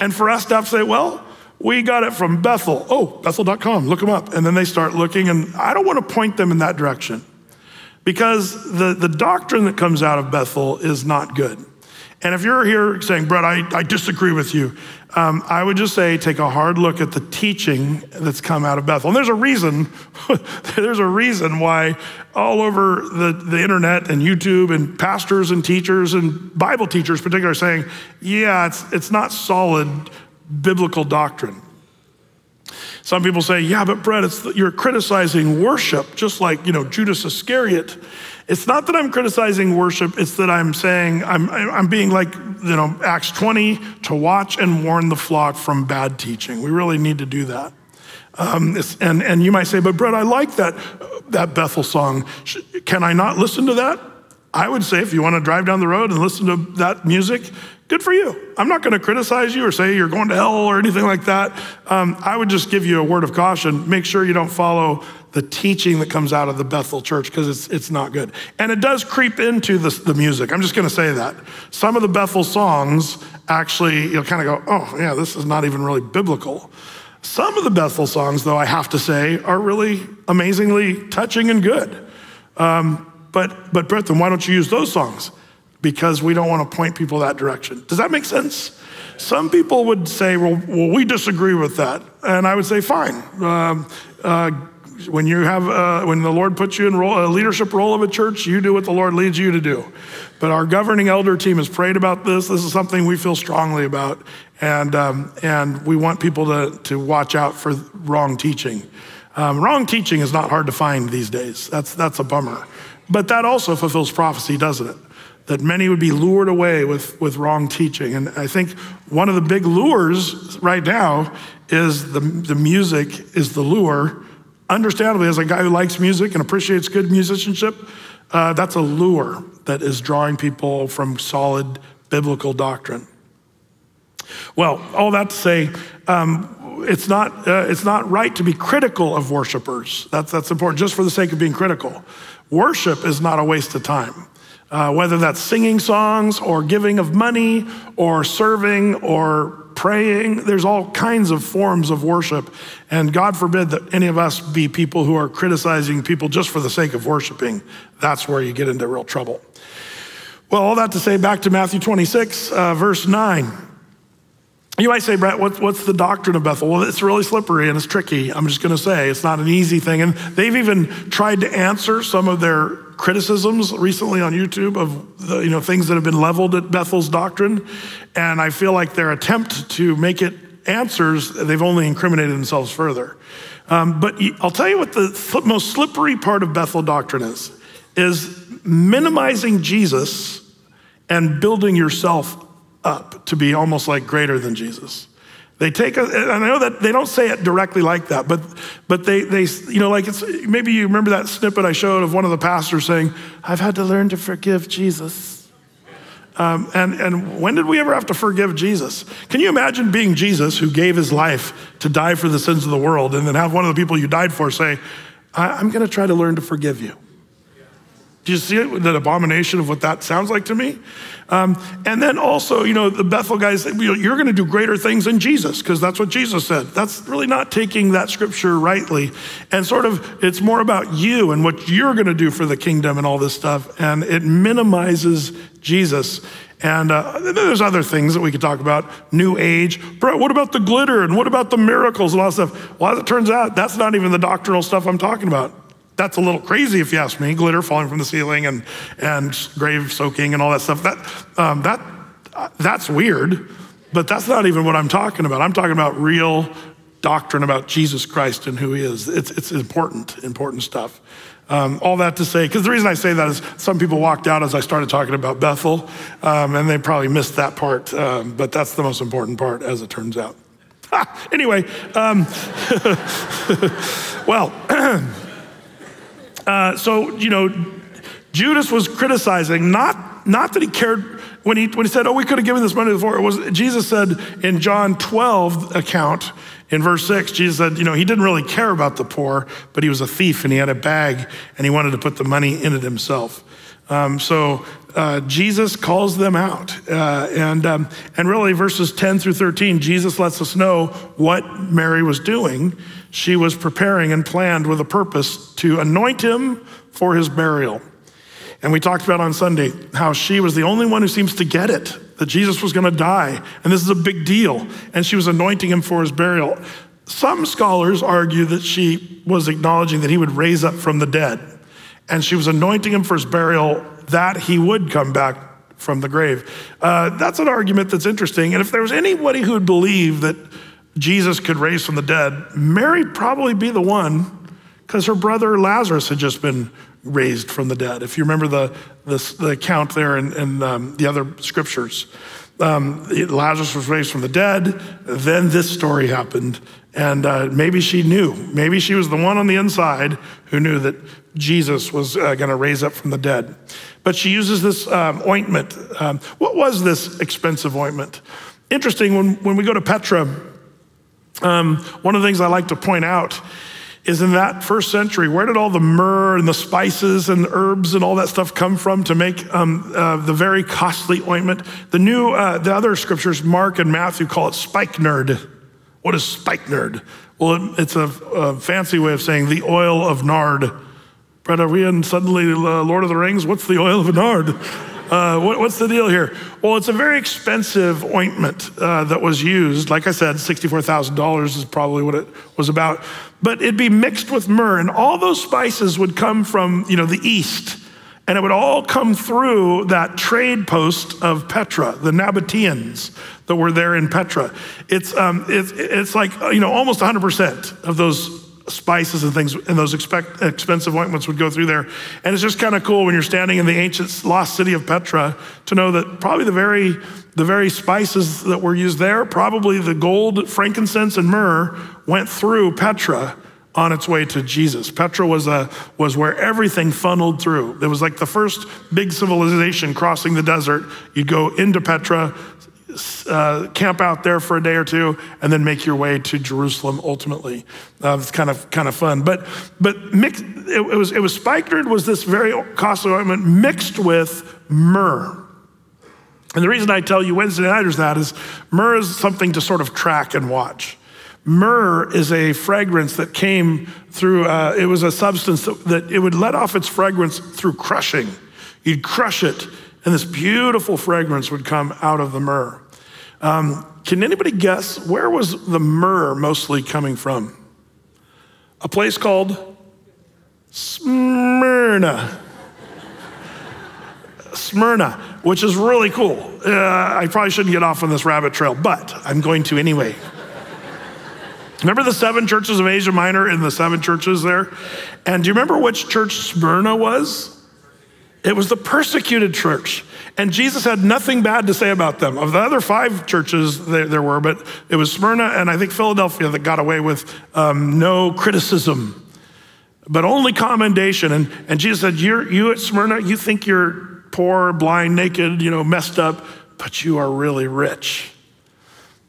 And for us to have to say, well, we got it from Bethel. Oh, Bethel.com, look them up. And then they start looking, and I don't want to point them in that direction because the doctrine that comes out of Bethel is not good. And if you're here saying, Brett, I disagree with you, I would just say take a hard look at the teaching that's come out of Bethel. And there's a reason, why all over the internet and YouTube and pastors and teachers and Bible teachers in particular are saying, yeah, it's not solid biblical doctrine. Some people say, yeah, but Brett, you're criticizing worship, just like Judas Iscariot. It's not that I'm criticizing worship, it's that I'm saying, I'm being like Acts 20, to watch and warn the flock from bad teaching. We really need to do that. And you might say, but Brett, I like that Bethel song. Can I not listen to that? I would say if you want to drive down the road and listen to that music, good for you. I'm not going to criticize you or say you're going to hell or anything like that. I would just give you a word of caution. Make sure you don't follow the teaching that comes out of the Bethel church because it's not good. And it does creep into the music. I'm just going to say that. Some of the Bethel songs, actually, you'll kind of go, oh, yeah, this is not even really biblical. Some of the Bethel songs, though, I have to say, are really amazingly touching and good. But Brett, then why don't you use those songs? Because we don't want to point people that direction. Does that make sense? Some people would say, well, we disagree with that. And I would say, fine. When the Lord puts you in a leadership role of a church, you do what the Lord leads you to do. But our governing elder team has prayed about this. This is something we feel strongly about. And we want people to watch out for wrong teaching. Wrong teaching is not hard to find these days. That's a bummer. But that also fulfills prophecy, doesn't it? That many would be lured away with wrong teaching. And I think one of the big lures right now is the music is the lure. Understandably, as a guy who likes music and appreciates good musicianship, that's a lure that is drawing people from solid biblical doctrine. Well, all that to say, it's not right to be critical of worshipers. That's important, just for the sake of being critical. Worship is not a waste of time. whether that's singing songs or giving of money or serving or praying. There's all kinds of forms of worship. And God forbid that any of us be people who are criticizing people just for the sake of worshiping. That's where you get into real trouble. Well, all that to say, back to Matthew 26, verse 9. You might say, Brett, what's the doctrine of Bethel? Well, it's really slippery and it's tricky. I'm just going to say it's not an easy thing. And they've even tried to answer some of their criticisms recently on YouTube of the, things that have been leveled at Bethel's doctrine. And I feel like their attempt to make it answers, they've only incriminated themselves further. But I'll tell you what the most slippery part of Bethel doctrine is minimizing Jesus and building yourself up to be almost like greater than Jesus. They take, and I know that they don't say it directly like that, but they like it's, maybe you remember that snippet I showed of one of the pastors saying, "I've had to learn to forgive Jesus." And when did we ever have to forgive Jesus? Can you imagine being Jesus who gave his life to die for the sins of the world and then have one of the people you died for say, "I'm gonna try to learn to forgive you"? Do you see it, that abomination of what that sounds like to me? And then also, the Bethel guys, you're going to do greater things than Jesus because that's what Jesus said. That's really not taking that scripture rightly. And sort of, it's more about you and what you're going to do for the kingdom and all this stuff. And it minimizes Jesus. And then there's other things that we could talk about. New Age. Bro, what about the glitter? And what about the miracles and all that stuff? Well, as it turns out, that's not even the doctrinal stuff I'm talking about. That's a little crazy if you ask me, glitter falling from the ceiling and grave soaking and all that stuff. That's weird, but that's not even what I'm talking about. I'm talking about real doctrine about Jesus Christ and who he is. It's important stuff. All that to say, because the reason I say that is some people walked out as I started talking about Bethel, and they probably missed that part, but that's the most important part as it turns out. Anyway, well, so, Judas was criticizing, not that he cared when he said, "Oh, we could have given this money before." It was, Jesus said in John 12 account in verse 6, Jesus said, he didn't really care about the poor, but he was a thief and he had a bag and he wanted to put the money in it himself. Jesus calls them out. And really verses 10 through 13, Jesus lets us know what Mary was doing. She was preparing and planned with a purpose to anoint him for his burial. And we talked about on Sunday how she was the only one who seems to get it, that Jesus was gonna die. And this is a big deal. And she was anointing him for his burial. Some scholars argue that she was acknowledging that he would raise up from the dead. And she was anointing him for his burial that he would come back from the grave. That's an argument that's interesting. And if there was anybody who would believe that Jesus could raise from the dead, Mary'd probably be the one, because her brother Lazarus had just been raised from the dead. If you remember the account there in the other scriptures, Lazarus was raised from the dead. Then this story happened. And maybe she knew. Maybe she was the one on the inside who knew that Jesus was gonna raise up from the dead. But she uses this ointment. What was this expensive ointment? Interesting, when we go to Petra, one of the things I like to point out is in that first century, where did all the myrrh and the spices and herbs and all that stuff come from to make the very costly ointment? The other scriptures, Mark and Matthew, call it spikenard. What is spikenard? Well, it's a fancy way of saying the oil of nard. Brett, are we in suddenly Lord of the Rings? What's the oil of nard? What's the deal here? Well, it's a very expensive ointment that was used. Like I said, $64,000 is probably what it was about. But it'd be mixed with myrrh, and all those spices would come from the east, and it would all come through that trade post of Petra, the Nabateans that were there in Petra. It's like almost 100% of those spices and things, and those expensive ointments would go through there. And it's just kind of cool when you're standing in the ancient lost city of Petra to know that probably the very spices that were used there, probably the gold, frankincense, and myrrh went through Petra on its way to Jesus. Petra was where everything funneled through. It was like the first big civilization crossing the desert. You'd go into Petra, camp out there for a day or two, and then make your way to Jerusalem ultimately. It's kind of fun. But mixed, it was spikenard was this very costly ointment mixed with myrrh. And the reason I tell you Wednesday nighters that is myrrh is something to sort of track and watch. Myrrh is a fragrance that came through, it was a substance that it would let off its fragrance through crushing. You'd crush it, and this beautiful fragrance would come out of the myrrh. Can anybody guess where was the myrrh mostly coming from? A place called Smyrna. Smyrna, which is really cool. I probably shouldn't get off on this rabbit trail, but I'm going to anyway. Remember the seven churches of Asia Minor and the seven churches there? And do you remember which church Smyrna was? It was the persecuted church. And Jesus had nothing bad to say about them. Of the other five churches there were, but it was Smyrna and I think Philadelphia that got away with no criticism, but only commendation. And Jesus said, you at Smyrna, you think you're poor, blind, naked, messed up, but you are really rich.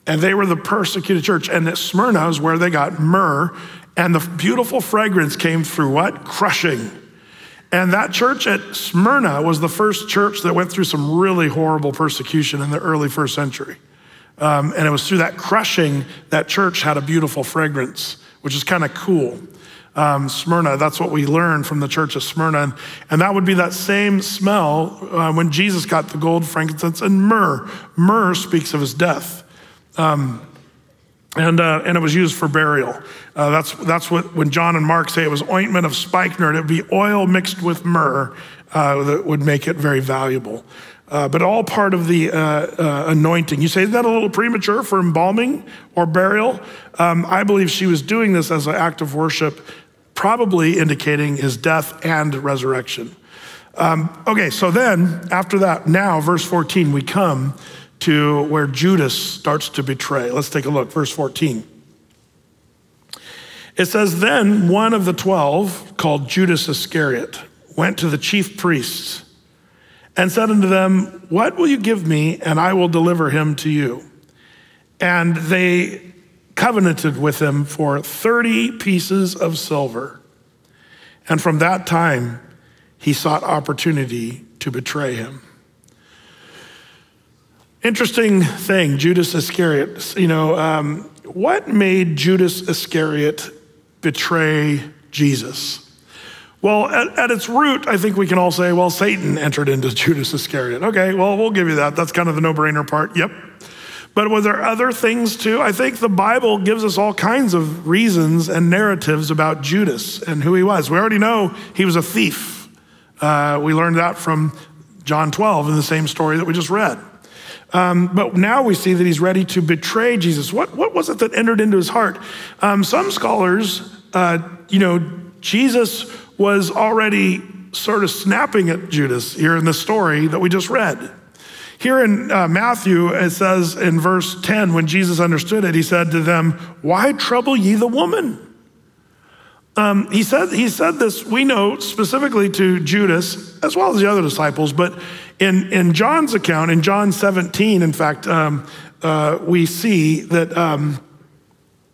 And they were the persecuted church. And at Smyrna is where they got myrrh. And the beautiful fragrance came through what? Crushing. And that church at Smyrna was the first church that went through some really horrible persecution in the early first century. And it was through that crushing, that church had a beautiful fragrance, which is kind of cool. Smyrna, that's what we learned from the church of Smyrna. And that would be that same smell when Jesus got the gold, frankincense, and myrrh. Myrrh speaks of his death. And it was used for burial. That's what, when John and Mark say it was ointment of spikenard, it would be oil mixed with myrrh that would make it very valuable. But all part of the anointing. You say, is that a little premature for embalming or burial? I believe she was doing this as an act of worship, probably indicating his death and resurrection. Okay, so then after that, now verse 14, we come to where Judas starts to betray. Let's take a look, verse 14. It says, then one of the 12, called Judas Iscariot, went to the chief priests and said unto them, what will you give me, and I will deliver him to you? And they covenanted with him for 30 pieces of silver. And from that time, he sought opportunity to betray him. Interesting thing, Judas Iscariot. What made Judas Iscariot betray Jesus? Well, at its root, I think we can all say, well, Satan entered into Judas Iscariot. Okay, well, we'll give you that. That's kind of the no-brainer part, yep. But were there other things too? I think the Bible gives us all kinds of reasons and narratives about Judas and who he was. We already know he was a thief. We learned that from John 12 in the same story that we just read. But now we see that he's ready to betray Jesus. What was it that entered into his heart? Some scholars, Jesus was already sort of snapping at Judas here in the story that we just read. Here in Matthew, it says in verse 10, when Jesus understood it, he said to them, why trouble ye the woman? He said this, we know, specifically to Judas, as well as the other disciples, but in John's account, in John 17, in fact, we see that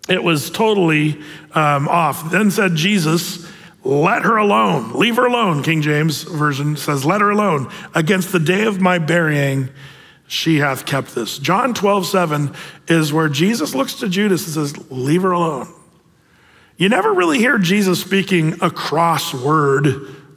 it was totally off. Then said Jesus, let her alone, leave her alone. King James Version says, let her alone. Against the day of my burying, she hath kept this. John 12:7 is where Jesus looks to Judas and says, leave her alone. You never really hear Jesus speaking a cross word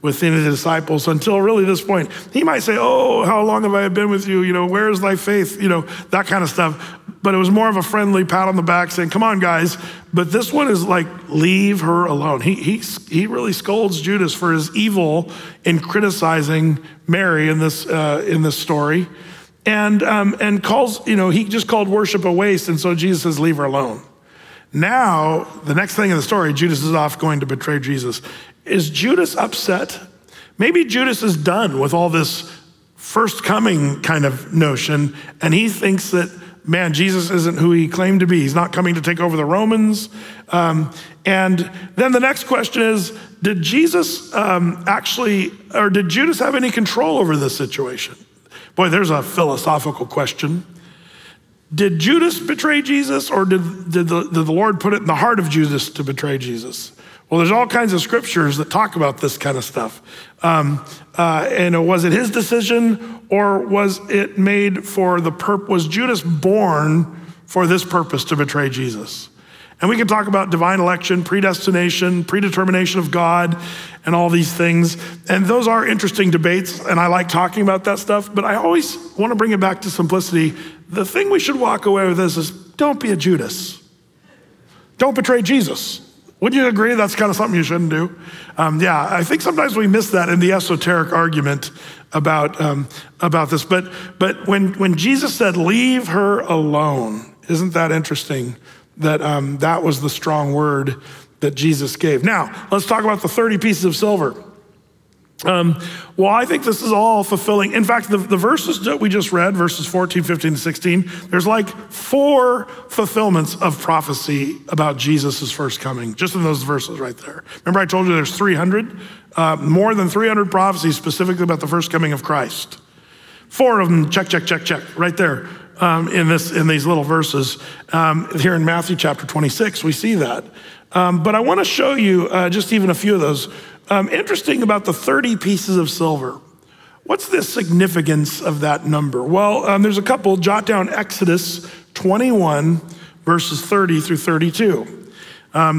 with any of the disciples until really this point. He might say, oh, how long have I been with you? Where is thy faith? That kind of stuff. But it was more of a friendly pat on the back saying, come on, guys. But this one is like, leave her alone. He really scolds Judas for his evil in criticizing Mary in this story. And calls, he just called worship a waste. And so Jesus says, leave her alone. Now, the next thing in the story, Judas is off going to betray Jesus. Is Judas upset? Maybe Judas is done with all this first coming kind of notion, and he thinks that, man, Jesus isn't who he claimed to be. He's not coming to take over the Romans. And then the next question is, did Jesus did Judas have any control over this situation? Boy, there's a philosophical question. Did Judas betray Jesus, or did the Lord put it in the heart of Judas to betray Jesus? Well, there's all kinds of scriptures that talk about this kind of stuff. And was it his decision, or was it made for the purpose? Was Judas born for this purpose, to betray Jesus? And we can talk about divine election, predestination, predetermination of God, and all these things. And those are interesting debates, and I like talking about that stuff, but I always want to bring it back to simplicity. The thing we should walk away with is don't be a Judas. Don't betray Jesus. Wouldn't you agree that's kind of something you shouldn't do? Yeah, I think sometimes we miss that in the esoteric argument about this. But when Jesus said, leave her alone, isn't that interesting that that was the strong word that Jesus gave? Now, let's talk about the 30 pieces of silver. Well, I think this is all fulfilling. In fact, the verses that we just read, verses 14, 15, and 16, there's like 4 fulfillments of prophecy about Jesus' first coming, just in those verses right there. Remember I told you there's 300, more than 300 prophecies specifically about the first coming of Christ. 4 of them, check, right there in these little verses. Here in Matthew chapter 26, we see that. But I wanna show you just even a few of those. Interesting about the 30 pieces of silver. What's the significance of that number? Well, there's a couple. Jot down Exodus 21, verses 30 through 32.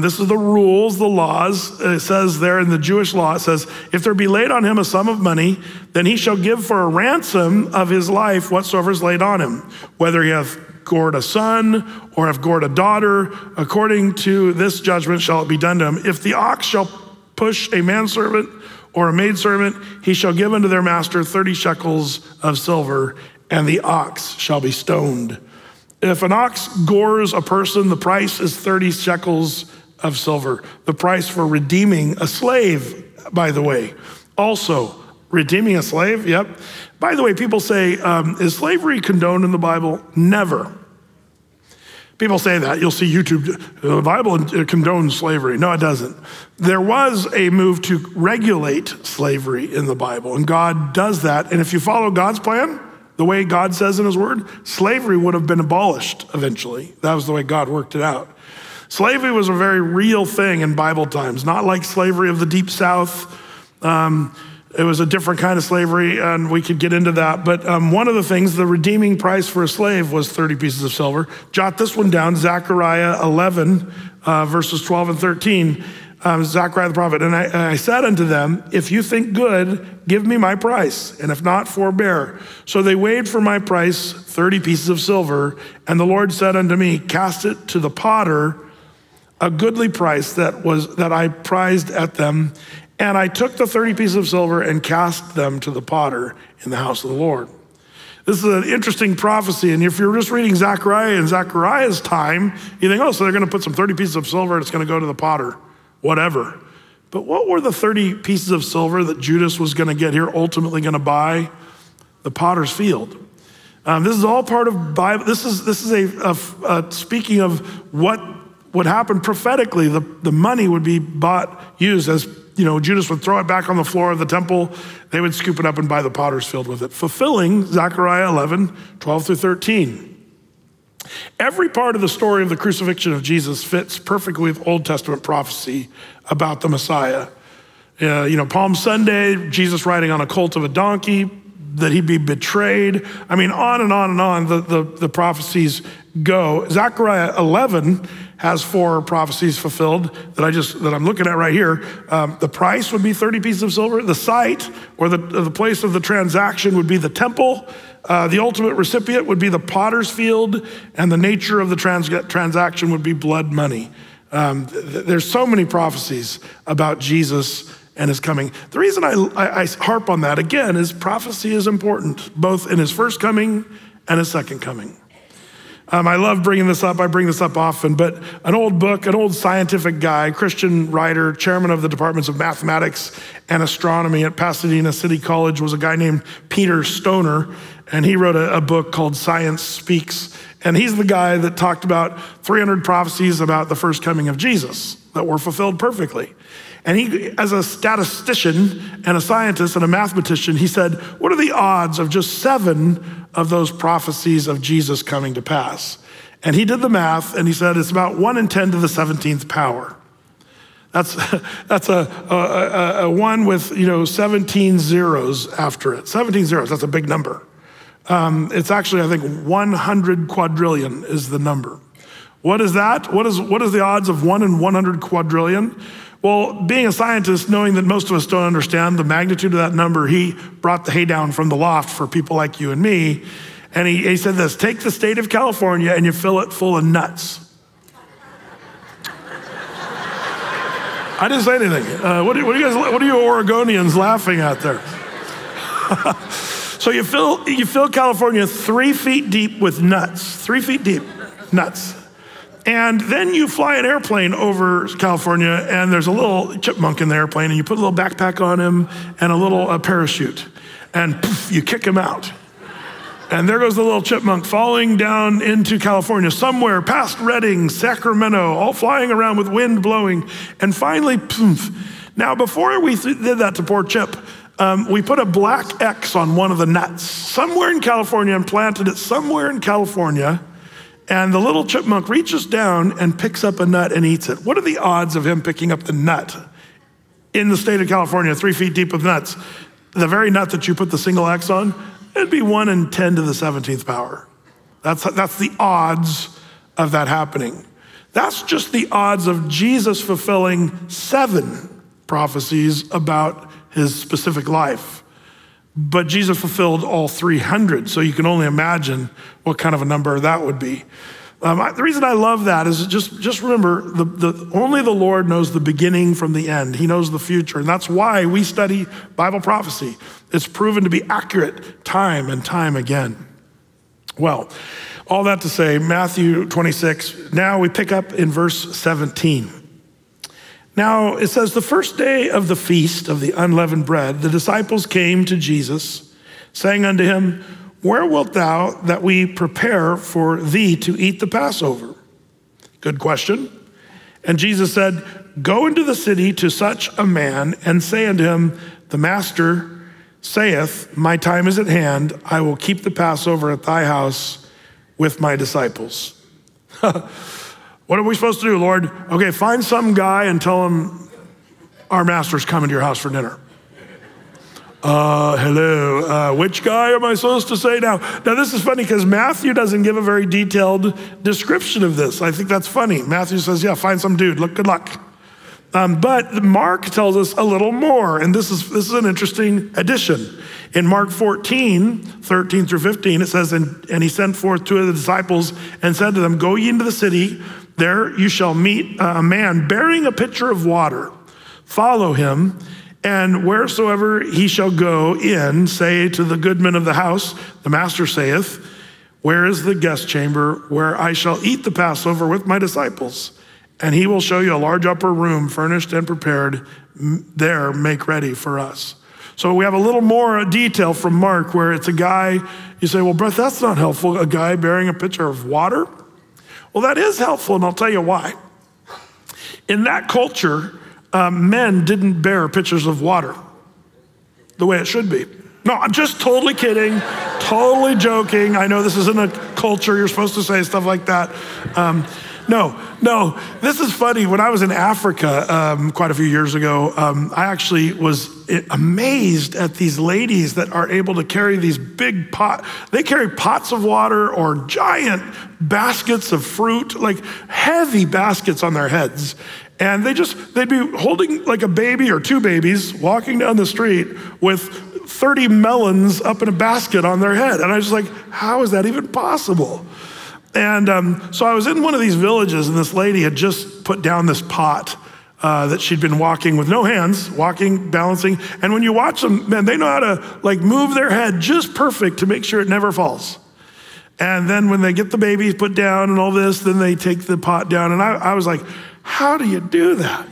This is the rules, the laws. It says there in the Jewish law, it says, if there be laid on him a sum of money, then he shall give for a ransom of his life whatsoever is laid on him, whether he hath gored a son or hath gored a daughter, according to this judgment shall it be done to him. If the ox shall push a manservant or a maidservant, he shall give unto their master 30 shekels of silver, and the ox shall be stoned. If an ox gores a person, the price is 30 shekels of silver. The price for redeeming a slave, by the way. Also, redeeming a slave, yep. By the way, people say, is slavery condoned in the Bible? Never. People say that. You'll see YouTube, the Bible condones slavery. No, it doesn't. There was a move to regulate slavery in the Bible, and God does that. And if you follow God's plan, the way God says in his word, slavery would have been abolished eventually. That was the way God worked it out. Slavery was a very real thing in Bible times, not like slavery of the Deep South. It was a different kind of slavery, and we could get into that. But one of the things, the redeeming price for a slave was 30 pieces of silver. Jot this one down, Zechariah 11, verses 12 and 13. Zechariah the prophet, and I said unto them, if you think good, give me my price, and if not, forbear. So they weighed for my price 30 pieces of silver, and the Lord said unto me, cast it to the potter, a goodly price that I prized at them. And I took the 30 pieces of silver and cast them to the potter in the house of the Lord. This is an interesting prophecy. And if you're just reading Zechariah in Zechariah's time, you think, oh, so they're gonna put some 30 pieces of silver and it's gonna go to the potter, whatever. But what were the 30 pieces of silver that Judas was gonna get here, ultimately gonna buy? The potter's field. This is all part of Bible. This is speaking of what would happen prophetically. The money would be used as, you know, Judas would throw it back on the floor of the temple. They would scoop it up and buy the potter's field with it, fulfilling Zechariah 11, 12 through 13. Every part of the story of the crucifixion of Jesus fits perfectly with Old Testament prophecy about the Messiah. You know, Palm Sunday, Jesus riding on a colt of a donkey, that he'd be betrayed. I mean, on and on and on the prophecies go. Zechariah 11 has 4 prophecies fulfilled that I'm looking at right here. The price would be 30 pieces of silver. The site, or the place of the transaction, would be the temple. The ultimate recipient would be the potter's field, and the nature of the transaction would be blood money. There's so many prophecies about Jesus and his coming. The reason I harp on that again is prophecy is important, both in his first coming and his second coming. I love bringing this up. I bring this up often, but an old book, an old scientific guy, Christian writer, chairman of the departments of mathematics and astronomy at Pasadena City College, was a guy named Peter Stoner, and he wrote a book called Science Speaks, and he's the guy that talked about 300 prophecies about the first coming of Jesus. that were fulfilled perfectly. And he, as a statistician and a scientist and a mathematician, he said, what are the odds of just 7 of those prophecies of Jesus coming to pass? And he did the math, and he said it's about 1 in 10⁵ power. That's a one with 17 zeros after it. 17 zeros, that's a big number. It's actually, I think, 100 quadrillion is the number. What is that? What is the odds of 1 in 100 quadrillion? Well, being a scientist, knowing that most of us don't understand the magnitude of that number, he brought the hay down from the loft for people like you and me. And he said this: take the state of California and you fill it full of nuts. I didn't say anything. What are you Oregonians laughing at there? So you fill California 3 feet deep with nuts, 3 feet deep, nuts. And then you fly an airplane over California, and there's a little chipmunk in the airplane, and you put a little backpack on him and a little parachute, and poof, you kick him out. And there goes the little chipmunk falling down into California, somewhere past Redding, Sacramento, all flying around with wind blowing. And finally, poof. Now, before we did that to poor Chip, we put a black X on one of the nuts somewhere in California and planted it somewhere in California. And the little chipmunk reaches down and picks up a nut and eats it. What are the odds of him picking up the nut in the state of California, 3 feet deep of nuts? The very nut that you put the single X on? It'd be 1 in 10⁵ power. That's the odds of that happening. That's just the odds of Jesus fulfilling 7 prophecies about his specific life. But Jesus fulfilled all 300, so you can only imagine what kind of a number that would be. The reason I love that is just remember, only the Lord knows the beginning from the end. He knows the future, and that's why we study Bible prophecy. It's proven to be accurate time and time again. Well, all that to say, Matthew 26, now we pick up in verse 17. Now it says, the first day of the feast of the unleavened bread, the disciples came to Jesus, saying unto him, where wilt thou that we prepare for thee to eat the Passover? Good question. And Jesus said, go into the city to such a man and say unto him, the master saith, my time is at hand. I will keep the Passover at thy house with my disciples. What are we supposed to do, Lord? Okay, find some guy and tell him our master's coming to your house for dinner. Which guy am I supposed to say now? Now, this is funny because Matthew doesn't give a very detailed description of this. I think that's funny. Matthew says, yeah, find some dude. Look, good luck. But Mark tells us a little more, and this is an interesting addition. In Mark 14:13-15, it says, and he sent forth 2 of the disciples and said to them, go ye into the city, there you shall meet a man bearing a pitcher of water. Follow him, and wheresoever he shall go in, say to the goodman of the house, the master saith, where is the guest chamber where I shall eat the Passover with my disciples? And he will show you a large upper room furnished and prepared. There, make ready for us. So we have a little more detail from Mark where it's a guy, you say, well, Brett, that's not helpful, a guy bearing a pitcher of water. Well, that is helpful, and I'll tell you why. In that culture, men didn't bear pitchers of water the way it should be. No, I'm just totally kidding, totally joking. I know this isn't a culture you're supposed to say stuff like that. No, this is funny. When I was in Africa quite a few years ago, I actually was amazed at these ladies that are able to carry these big pots. They carry pots of water or giant baskets of fruit, like heavy baskets on their heads. And they'd be holding like a baby or 2 babies walking down the street with 30 melons up in a basket on their head. And I was just like, how is that even possible? And so I was in one of these villages, and this lady had just put down this pot that she'd been walking with no hands, walking, balancing. And when you watch them, man, they know how to like move their head just perfect to make sure it never falls. And then when they get the babies put down and all this, then they take the pot down. And I was like, how do you do that,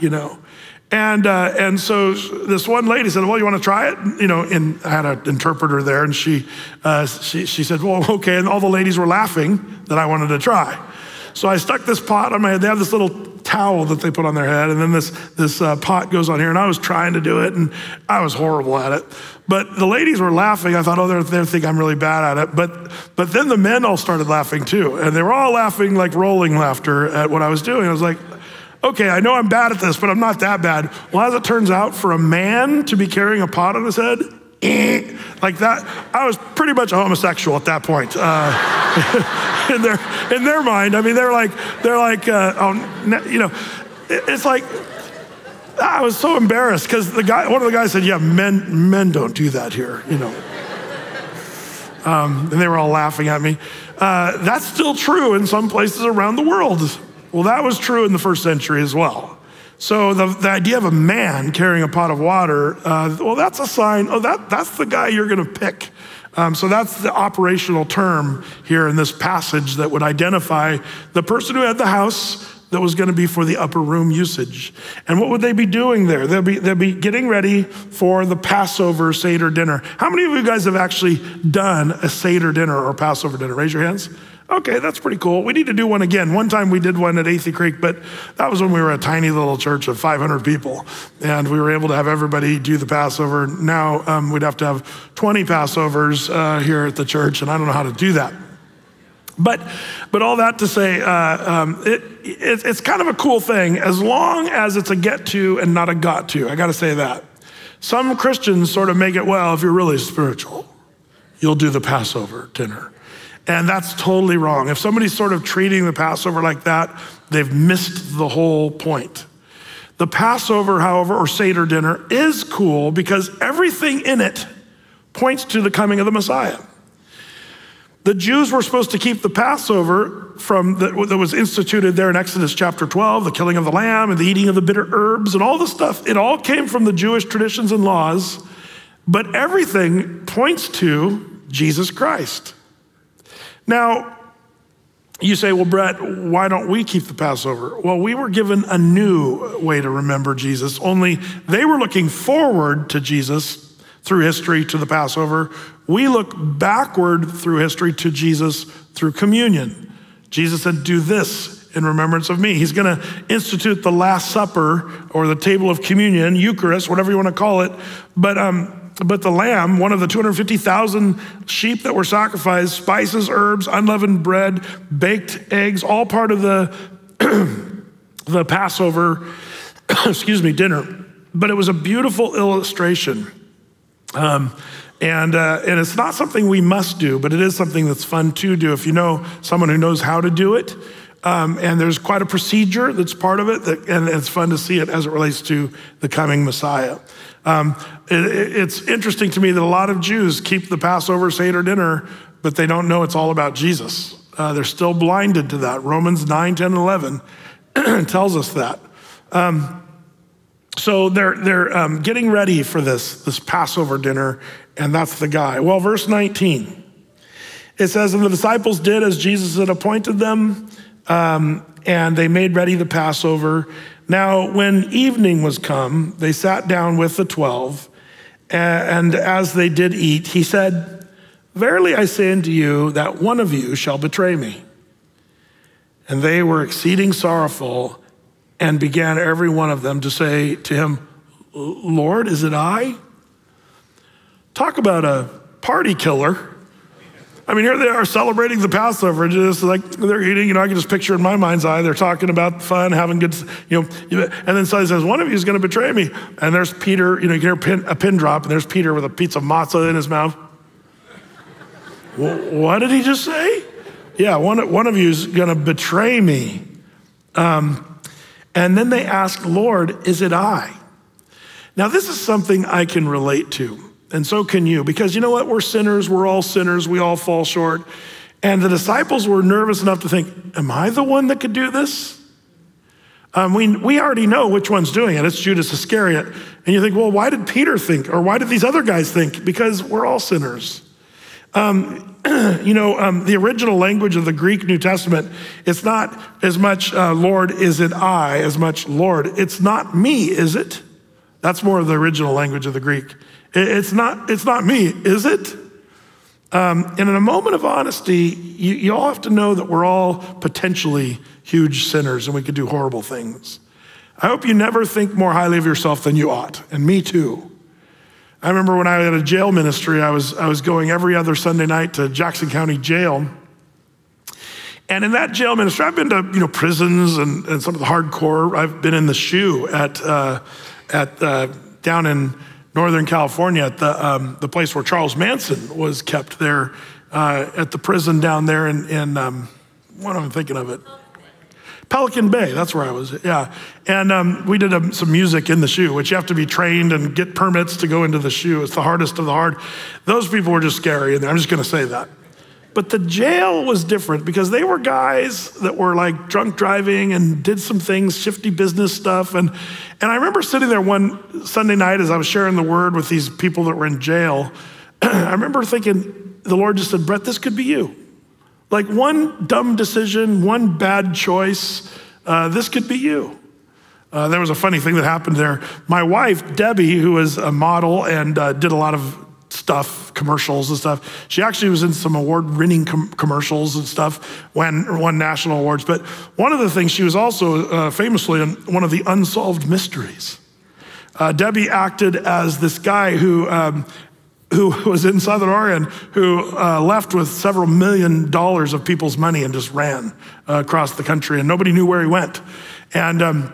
And so this one lady said, well, you want to try it? And I had an interpreter there, and she said, well, okay. And all the ladies were laughing that I wanted to try. So I stuck this pot on my head. They have this little towel that they put on their head, and then this pot goes on here, and I was trying to do it, and I was horrible at it. But the ladies were laughing. I thought, oh, they think I'm really bad at it. But then the men all started laughing too, and they were all laughing like rolling laughter at what I was doing. I was like, okay, I know I'm bad at this, but I'm not that bad. Well, as it turns out, for a man to be carrying a pot on his head, like that, I was pretty much a homosexual at that point. In their mind, I mean, they're like, oh, you know, it's like, I was so embarrassed because one of the guys said, yeah, men don't do that here, you know. And they were all laughing at me. That's still true in some places around the world. Well, that was true in the first century as well. So the idea of a man carrying a pot of water, well, that's a sign, oh, that's the guy you're gonna pick. So that's the operational term here in this passage that would identify the person who had the house that was gonna be for the upper room usage. And what would they be doing there? They'll be getting ready for the Passover Seder dinner. How many of you guys have actually done a Seder dinner or Passover dinner? Raise your hands. Okay, that's pretty cool. We need to do one again. One time we did one at Athey Creek, but that was when we were a tiny little church of 500 people, and we were able to have everybody do the Passover. Now we'd have to have 20 Passovers here at the church, and I don't know how to do that. But all that to say, it's kind of a cool thing, as long as it's a get to and not a got to. I gotta say that. Some Christians sort of make it, well, if you're really spiritual, you'll do the Passover dinner. And that's totally wrong. If somebody's sort of treating the Passover like that, they've missed the whole point. The Passover, however, or Seder dinner is cool because everything in it points to the coming of the Messiah. The Jews were supposed to keep the Passover that was instituted there in Exodus chapter 12, the killing of the lamb and the eating of the bitter herbs and all the stuff. It all came from the Jewish traditions and laws, but everything points to Jesus Christ. Now, you say, well, Brett, why don't we keep the Passover? Well, we were given a new way to remember Jesus, only they were looking forward to Jesus through history to the Passover. We look backward through history to Jesus through communion. Jesus said, do this in remembrance of me. He's gonna institute the Last Supper or the table of communion, Eucharist, whatever you wanna call it, But the lamb, one of the 250,000 sheep that were sacrificed, spices, herbs, unleavened bread, baked eggs, all part of the, the Passover, excuse me, dinner. But it was a beautiful illustration. And it's not something we must do, but it is something that's fun to do if you know someone who knows how to do it. And there's quite a procedure that's part of it, and it's fun to see it as it relates to the coming Messiah. It's interesting to me that a lot of Jews keep the Passover Seder dinner, but they don't know it's all about Jesus. They're still blinded to that. Romans 9, 10, and 11 tells us that. So they're getting ready for this Passover dinner, and that's the guy. Well, verse 19, it says, and the disciples did as Jesus had appointed them, and they made ready the Passover. Now, when evening was come, they sat down with the 12, and as they did eat, he said, verily I say unto you that one of you shall betray me. And they were exceeding sorrowful and began every one of them to say to him, Lord, is it I? Talk about a party killer. I mean, here they are celebrating the Passover, just like they're eating, you know, I can just picture in my mind's eye, they're talking about fun, having good, you know, and then somebody says, one of you is gonna betray me. And there's Peter, you know, you can hear a pin drop, and there's Peter with a piece of matzah in his mouth. What did he just say? Yeah, one of you is gonna betray me. And then they ask, Lord, is it I? Now, this is something I can relate to. And so can you, because you know what? We're sinners, we're all sinners, we all fall short. And the disciples were nervous enough to think, am I the one that could do this? We already know which one's doing it, it's Judas Iscariot. And you think, well, why did Peter think, or why did these other guys think? Because we're all sinners. The original language of the Greek New Testament, it's not as much, Lord, is it I, as much, Lord, it's not me, is it? That's more of the original language of the Greek. It's not me, is it? And in a moment of honesty, you all have to know that we're all potentially huge sinners and we could do horrible things. I hope you never think more highly of yourself than you ought, and me too. I remember when I had a jail ministry, I was going every other Sunday night to Jackson County Jail. And in that jail ministry, I've been to prisons and some of the hardcore. I've been in the shoe at down in Northern California at the place where Charles Manson was kept there, at the prison down there in what am I thinking of it? Pelican Bay, that's where I was, yeah. And we did some music in the shoe, which you have to be trained and get permits to go into the shoe. It's the hardest of the hard. Those people were just scary, and I'm just gonna say that. But the jail was different because they were guys that were like drunk driving and did some things, shifty business stuff. And I remember sitting there one Sunday night as I was sharing the word with these people that were in jail. I remember thinking, the Lord just said, Brett, this could be you. Like one dumb decision, one bad choice, this could be you. There was a funny thing that happened there. My wife, Debbie, who is a model and did a lot of stuff, commercials and stuff. She actually was in some award-winning commercials and stuff, won national awards. But one of the things, she was also famously in one of the Unsolved Mysteries. Debbie acted as this guy who was in Southern Oregon, who left with several million dollars of people's money and just ran across the country, and nobody knew where he went. And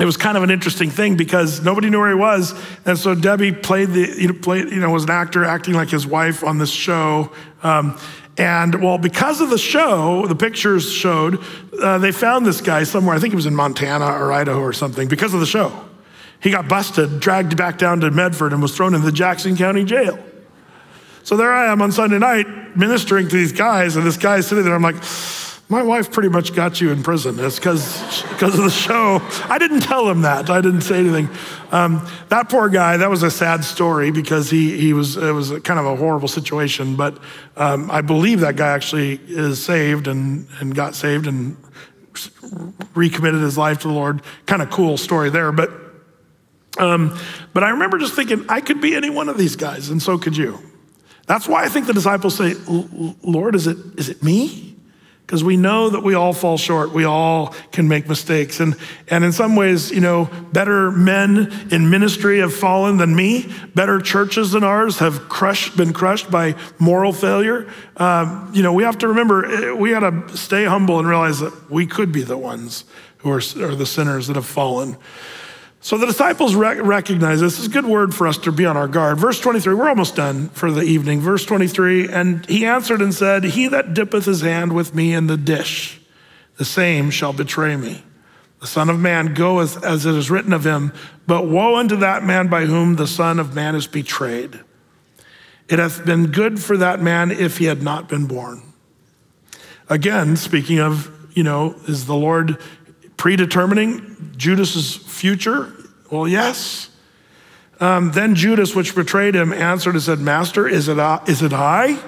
it was kind of an interesting thing because nobody knew where he was. And so Debbie was an actor acting like his wife on this show. And well, because of the show, the pictures showed, they found this guy somewhere. I think he was in Montana or Idaho or something because of the show. He got busted, dragged back down to Medford, and was thrown into the Jackson County Jail. So there I am on Sunday night ministering to these guys, and this guy's sitting there. I'm like, my wife pretty much got you in prison. It's because of the show. I didn't tell him that. I didn't say anything. That poor guy, that was a sad story because it was kind of a horrible situation. But I believe that guy actually is saved and got saved and recommitted his life to the Lord. Kind of cool story there. But I remember just thinking, I could be any one of these guys, and so could you. That's why I think the disciples say, Lord, is it me? Because we know that we all fall short. We all can make mistakes. And in some ways, better men in ministry have fallen than me. Better churches than ours have been crushed by moral failure. We have to remember, we got to stay humble and realize that we could be the ones who are the sinners that have fallen. So the disciples recognize this. This is a good word for us to be on our guard. Verse 23, we're almost done for the evening. Verse 23, and he answered and said, he that dippeth his hand with me in the dish, the same shall betray me. The Son of Man goeth as it is written of him, but woe unto that man by whom the Son of Man is betrayed. It hath been good for that man if he had not been born. Again, speaking of, is the Lord predetermining Judas's future? Well, yes. Then Judas, which betrayed him, answered and said, Master, is it I?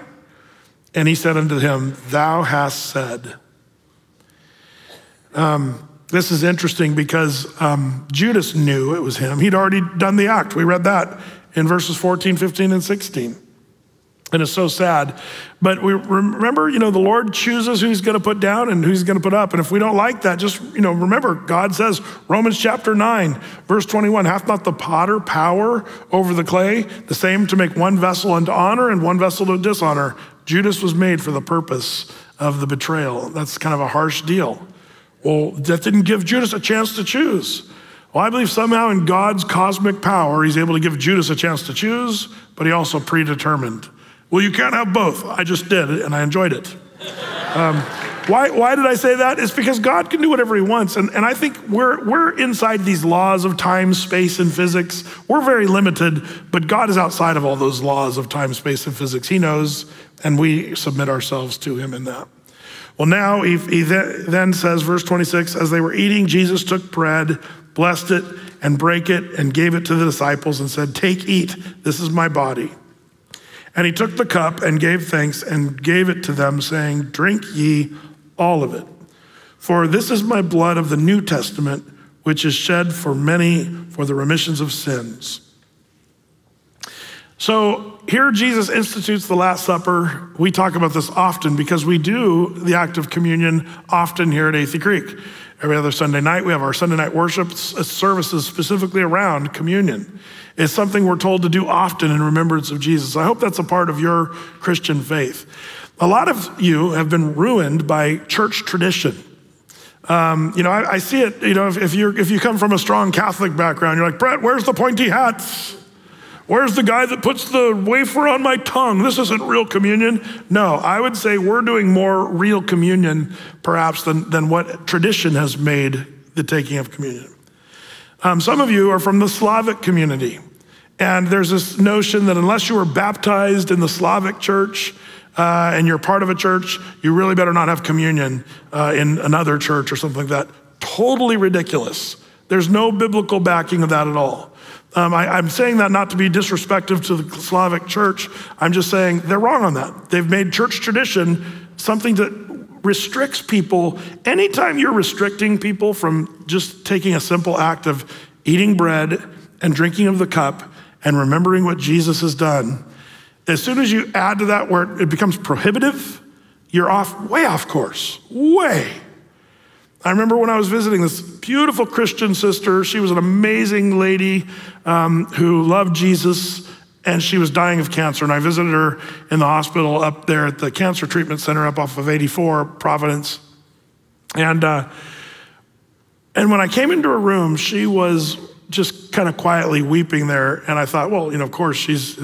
And he said unto him, Thou hast said. This is interesting because Judas knew it was him. He'd already done the act. We read that in verses 14, 15, and 16. And it's so sad. But we remember, the Lord chooses who he's going to put down and who he's going to put up. And if we don't like that, just, remember, God says, Romans chapter 9, verse 21, hath not the potter power over the clay, the same to make one vessel unto honor and one vessel to dishonor? Judas was made for the purpose of the betrayal. That's kind of a harsh deal. Well, that didn't give Judas a chance to choose. Well, I believe somehow in God's cosmic power, he's able to give Judas a chance to choose, but he also predetermined. Well, you can't have both. I just did, and I enjoyed it. Why did I say that? It's because God can do whatever he wants. And I think we're inside these laws of time, space, and physics. We're very limited, but God is outside of all those laws of time, space, and physics. He knows, and we submit ourselves to him in that. Well, now he then says, verse 26, as they were eating, Jesus took bread, blessed it, and brake it, and gave it to the disciples and said, take, eat, this is my body. And he took the cup and gave thanks and gave it to them, saying, drink ye all of it. For this is my blood of the New Testament, which is shed for many for the remissions of sins. So here Jesus institutes the Last Supper. We talk about this often because we do the act of communion often here at Athey Creek. Every other Sunday night, we have our Sunday night worship services specifically around communion. It's something we're told to do often in remembrance of Jesus. I hope that's a part of your Christian faith. A lot of you have been ruined by church tradition. I see it, if you come from a strong Catholic background, you're like, Brett, where's the pointy hats? Where's the guy that puts the wafer on my tongue? This isn't real communion. No, I would say we're doing more real communion perhaps than what tradition has made the taking of communion. Some of you are from the Slavic community. And there's this notion that unless you were baptized in the Slavic church and you're part of a church, you really better not have communion in another church or something like that. Totally ridiculous. There's no biblical backing of that at all. I'm saying that not to be disrespectful to the Slavic church. I'm just saying they're wrong on that. They've made church tradition something that restricts people. Anytime you're restricting people from just taking a simple act of eating bread and drinking of the cup and remembering what Jesus has done, as soon as you add to that word, it becomes prohibitive, you're way off course, way. I remember when I was visiting this beautiful Christian sister. She was an amazing lady who loved Jesus, and she was dying of cancer. And I visited her in the hospital up there at the cancer treatment center up off of 84 Providence. And when I came into her room, she was just kind of quietly weeping there. And I thought, well, of course, she's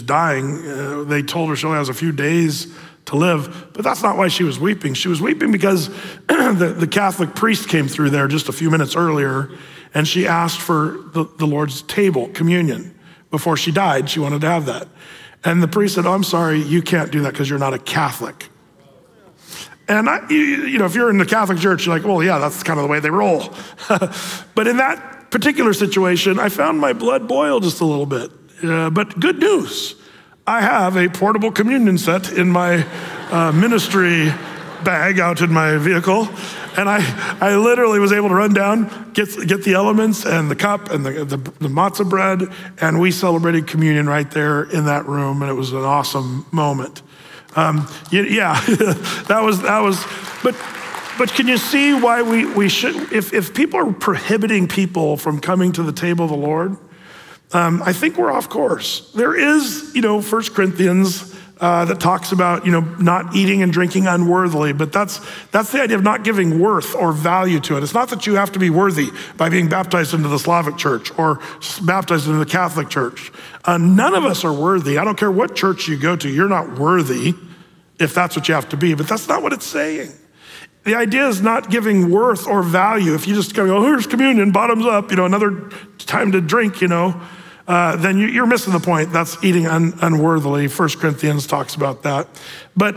dying. They told her she only has a few days to live, but that's not why she was weeping. She was weeping because the Catholic priest came through there just a few minutes earlier, and she asked for the Lord's table, communion. Before she died, she wanted to have that. And the priest said, oh, I'm sorry, you can't do that because you're not a Catholic. And if you're in the Catholic church, you're like, well, yeah, that's kind of the way they roll. But in that particular situation, I found my blood boil just a little bit, but good news. I have a portable communion set in my ministry bag out in my vehicle. And I literally was able to run down, get the elements and the cup and the matzah bread. And we celebrated communion right there in that room. And it was an awesome moment. But can you see why we should, if people are prohibiting people from coming to the table of the Lord, I think we're off course. There is, 1 Corinthians that talks about, not eating and drinking unworthily, but that's the idea of not giving worth or value to it. It's not that you have to be worthy by being baptized into the Slavic church or baptized into the Catholic church. None of us are worthy. I don't care what church you go to, you're not worthy if that's what you have to be, but that's not what it's saying. The idea is not giving worth or value. If you just go, oh, here's communion, bottoms up, another time to drink, then you're missing the point. That's eating unworthily. 1 Corinthians talks about that. But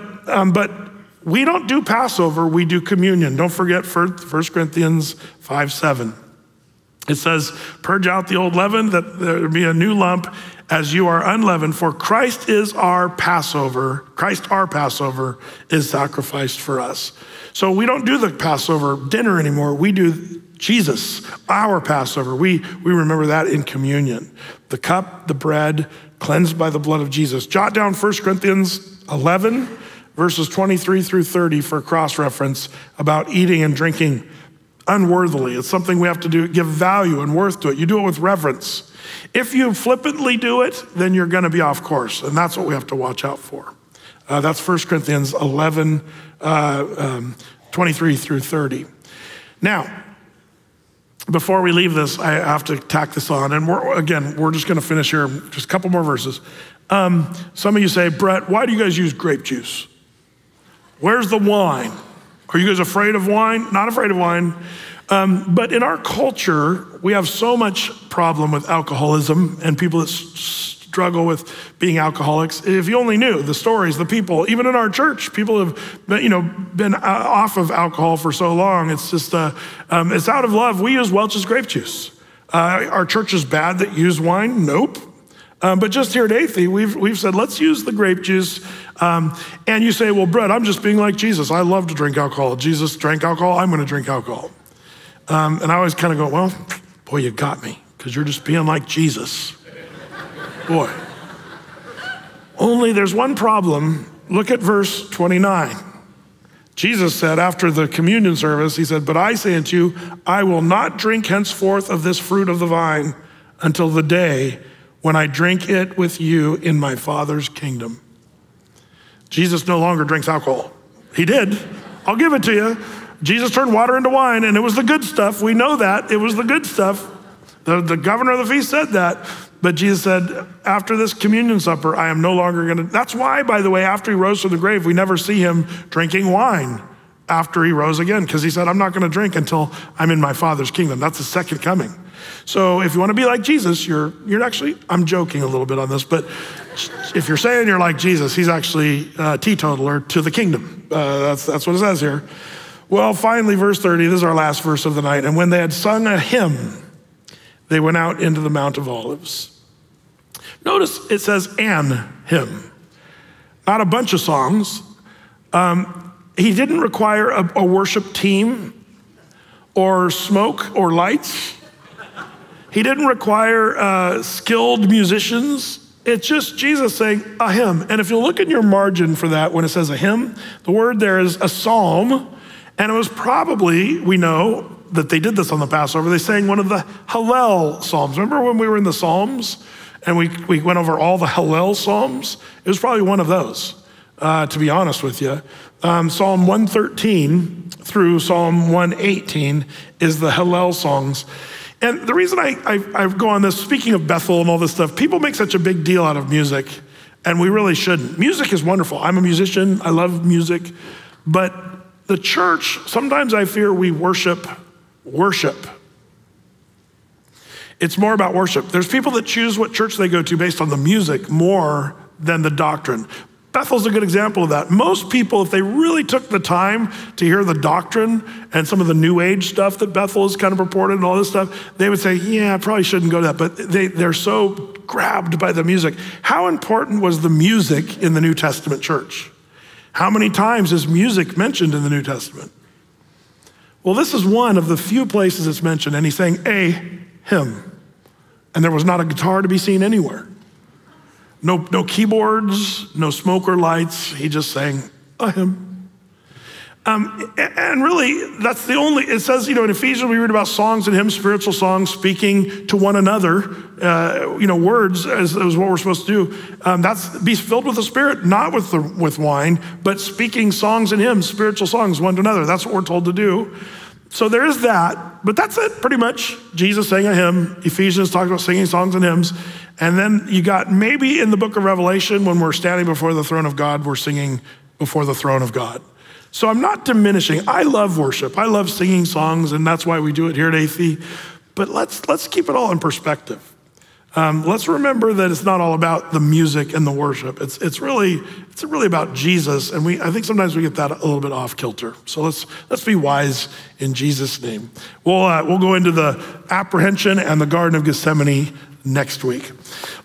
we don't do Passover, we do communion. Don't forget 1 Corinthians 5:7. It says, purge out the old leaven, that there be a new lump as you are unleavened, for Christ is our Passover. Christ our Passover is sacrificed for us. So we don't do the Passover dinner anymore. We do Jesus, our Passover. We remember that in communion. The cup, the bread, cleansed by the blood of Jesus. Jot down 1 Corinthians 11, verses 23 through 30 for cross-reference about eating and drinking unworthily. It's something we have to do, give value and worth to it. You do it with reverence. If you flippantly do it, then you're gonna be off course, and that's what we have to watch out for. That's 1 Corinthians 11, 23 through 30. Now, before we leave this, I have to tack this on. And we're just gonna finish here, just a couple more verses. Some of you say, Brett, why do you guys use grape juice? Where's the wine? Are you guys afraid of wine? Not afraid of wine. But in our culture, we have so much problem with alcoholism and people that struggle with being alcoholics. If you only knew the stories, the people, even in our church, people have been off of alcohol for so long. It's just, it's out of love. We use Welch's grape juice. Our church is bad that use wine? Nope. But just here at Athey, we've said, let's use the grape juice. And you say, well, Brett, I'm just being like Jesus. I love to drink alcohol. Jesus drank alcohol, I'm gonna drink alcohol. And I always kind of go, well, boy, you got me, because you're just being like Jesus. Boy, Only there's one problem. Look at verse 29. Jesus said after the communion service, he said, "But I say unto you, I will not drink henceforth of this fruit of the vine until the day when I drink it with you in my Father's kingdom." Jesus no longer drinks alcohol. He did. I'll give it to you. Jesus turned water into wine, and it was the good stuff. We know that. It was the good stuff. The governor of the feast said that. But Jesus said, after this communion supper, I am no longer going to. That's why, by the way, after he rose from the grave, we never see him drinking wine after he rose again, because he said, I'm not going to drink until I'm in my Father's kingdom. That's the second coming. So if you want to be like Jesus, you're actually, I'm joking a little bit on this, but if you're saying you're like Jesus, he's actually a teetotaler to the kingdom. That's what it says here. Well, finally, verse 30, this is our last verse of the night. And when they had sung a hymn, they went out into the Mount of Olives. Notice it says an hymn, not a bunch of songs. He didn't require a worship team or smoke or lights. He didn't require skilled musicians. It's just Jesus saying a hymn. And if you look in your margin for that, when it says a hymn, the word there is a psalm. And it was probably, we know that they did this on the Passover, they sang one of the Hallel Psalms. Remember when we were in the Psalms and we went over all the Hallel Psalms? It was probably one of those, to be honest with you. Psalm 113 through Psalm 118 is the Hallel songs. And the reason I go on this, speaking of Bethel and all this stuff, people make such a big deal out of music, and we really shouldn't. Music is wonderful. I'm a musician, I love music, but the church, sometimes I fear we worship. It's more about worship. There's people that choose what church they go to based on the music more than the doctrine. Bethel's a good example of that. Most people, if they really took the time to hear the doctrine and some of the New Age stuff that Bethel is kind of purported and all this stuff, they would say, yeah, I probably shouldn't go to that. But they're so grabbed by the music. How important was the music in the New Testament church? How many times is music mentioned in the New Testament? Well, this is one of the few places it's mentioned, and he's saying a hymn. And there was not a guitar to be seen anywhere. No keyboards, no smoke or lights. He just sang a hymn. And really, that's the only, it says, you know, in Ephesians, we read about songs and hymns, spiritual songs, speaking to one another, words is what we're supposed to do. That's be filled with the Spirit, not with wine, but speaking songs and hymns, spiritual songs, one to another. That's what we're told to do. So there is that, but that's it pretty much. Jesus sang a hymn. Ephesians talks about singing songs and hymns. And then you got maybe in the book of Revelation, when we're standing before the throne of God, we're singing before the throne of God. So I'm not diminishing. I love worship. I love singing songs, and that's why we do it here at Athey. But let's keep it all in perspective. Let's remember that it's not all about the music and the worship. It's really about Jesus, and I think sometimes we get that a little bit off kilter. So let's be wise in Jesus' name. We'll go into the apprehension and the Garden of Gethsemane next week.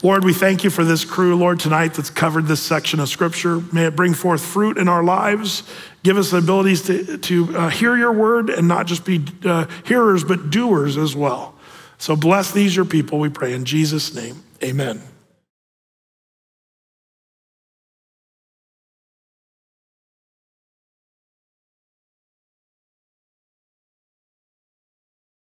Lord, we thank you for this crew, Lord, tonight that's covered this section of scripture. May it bring forth fruit in our lives. Give us the abilities to hear your word and not just be hearers, but doers as well. So bless these, your people, we pray in Jesus' name, amen.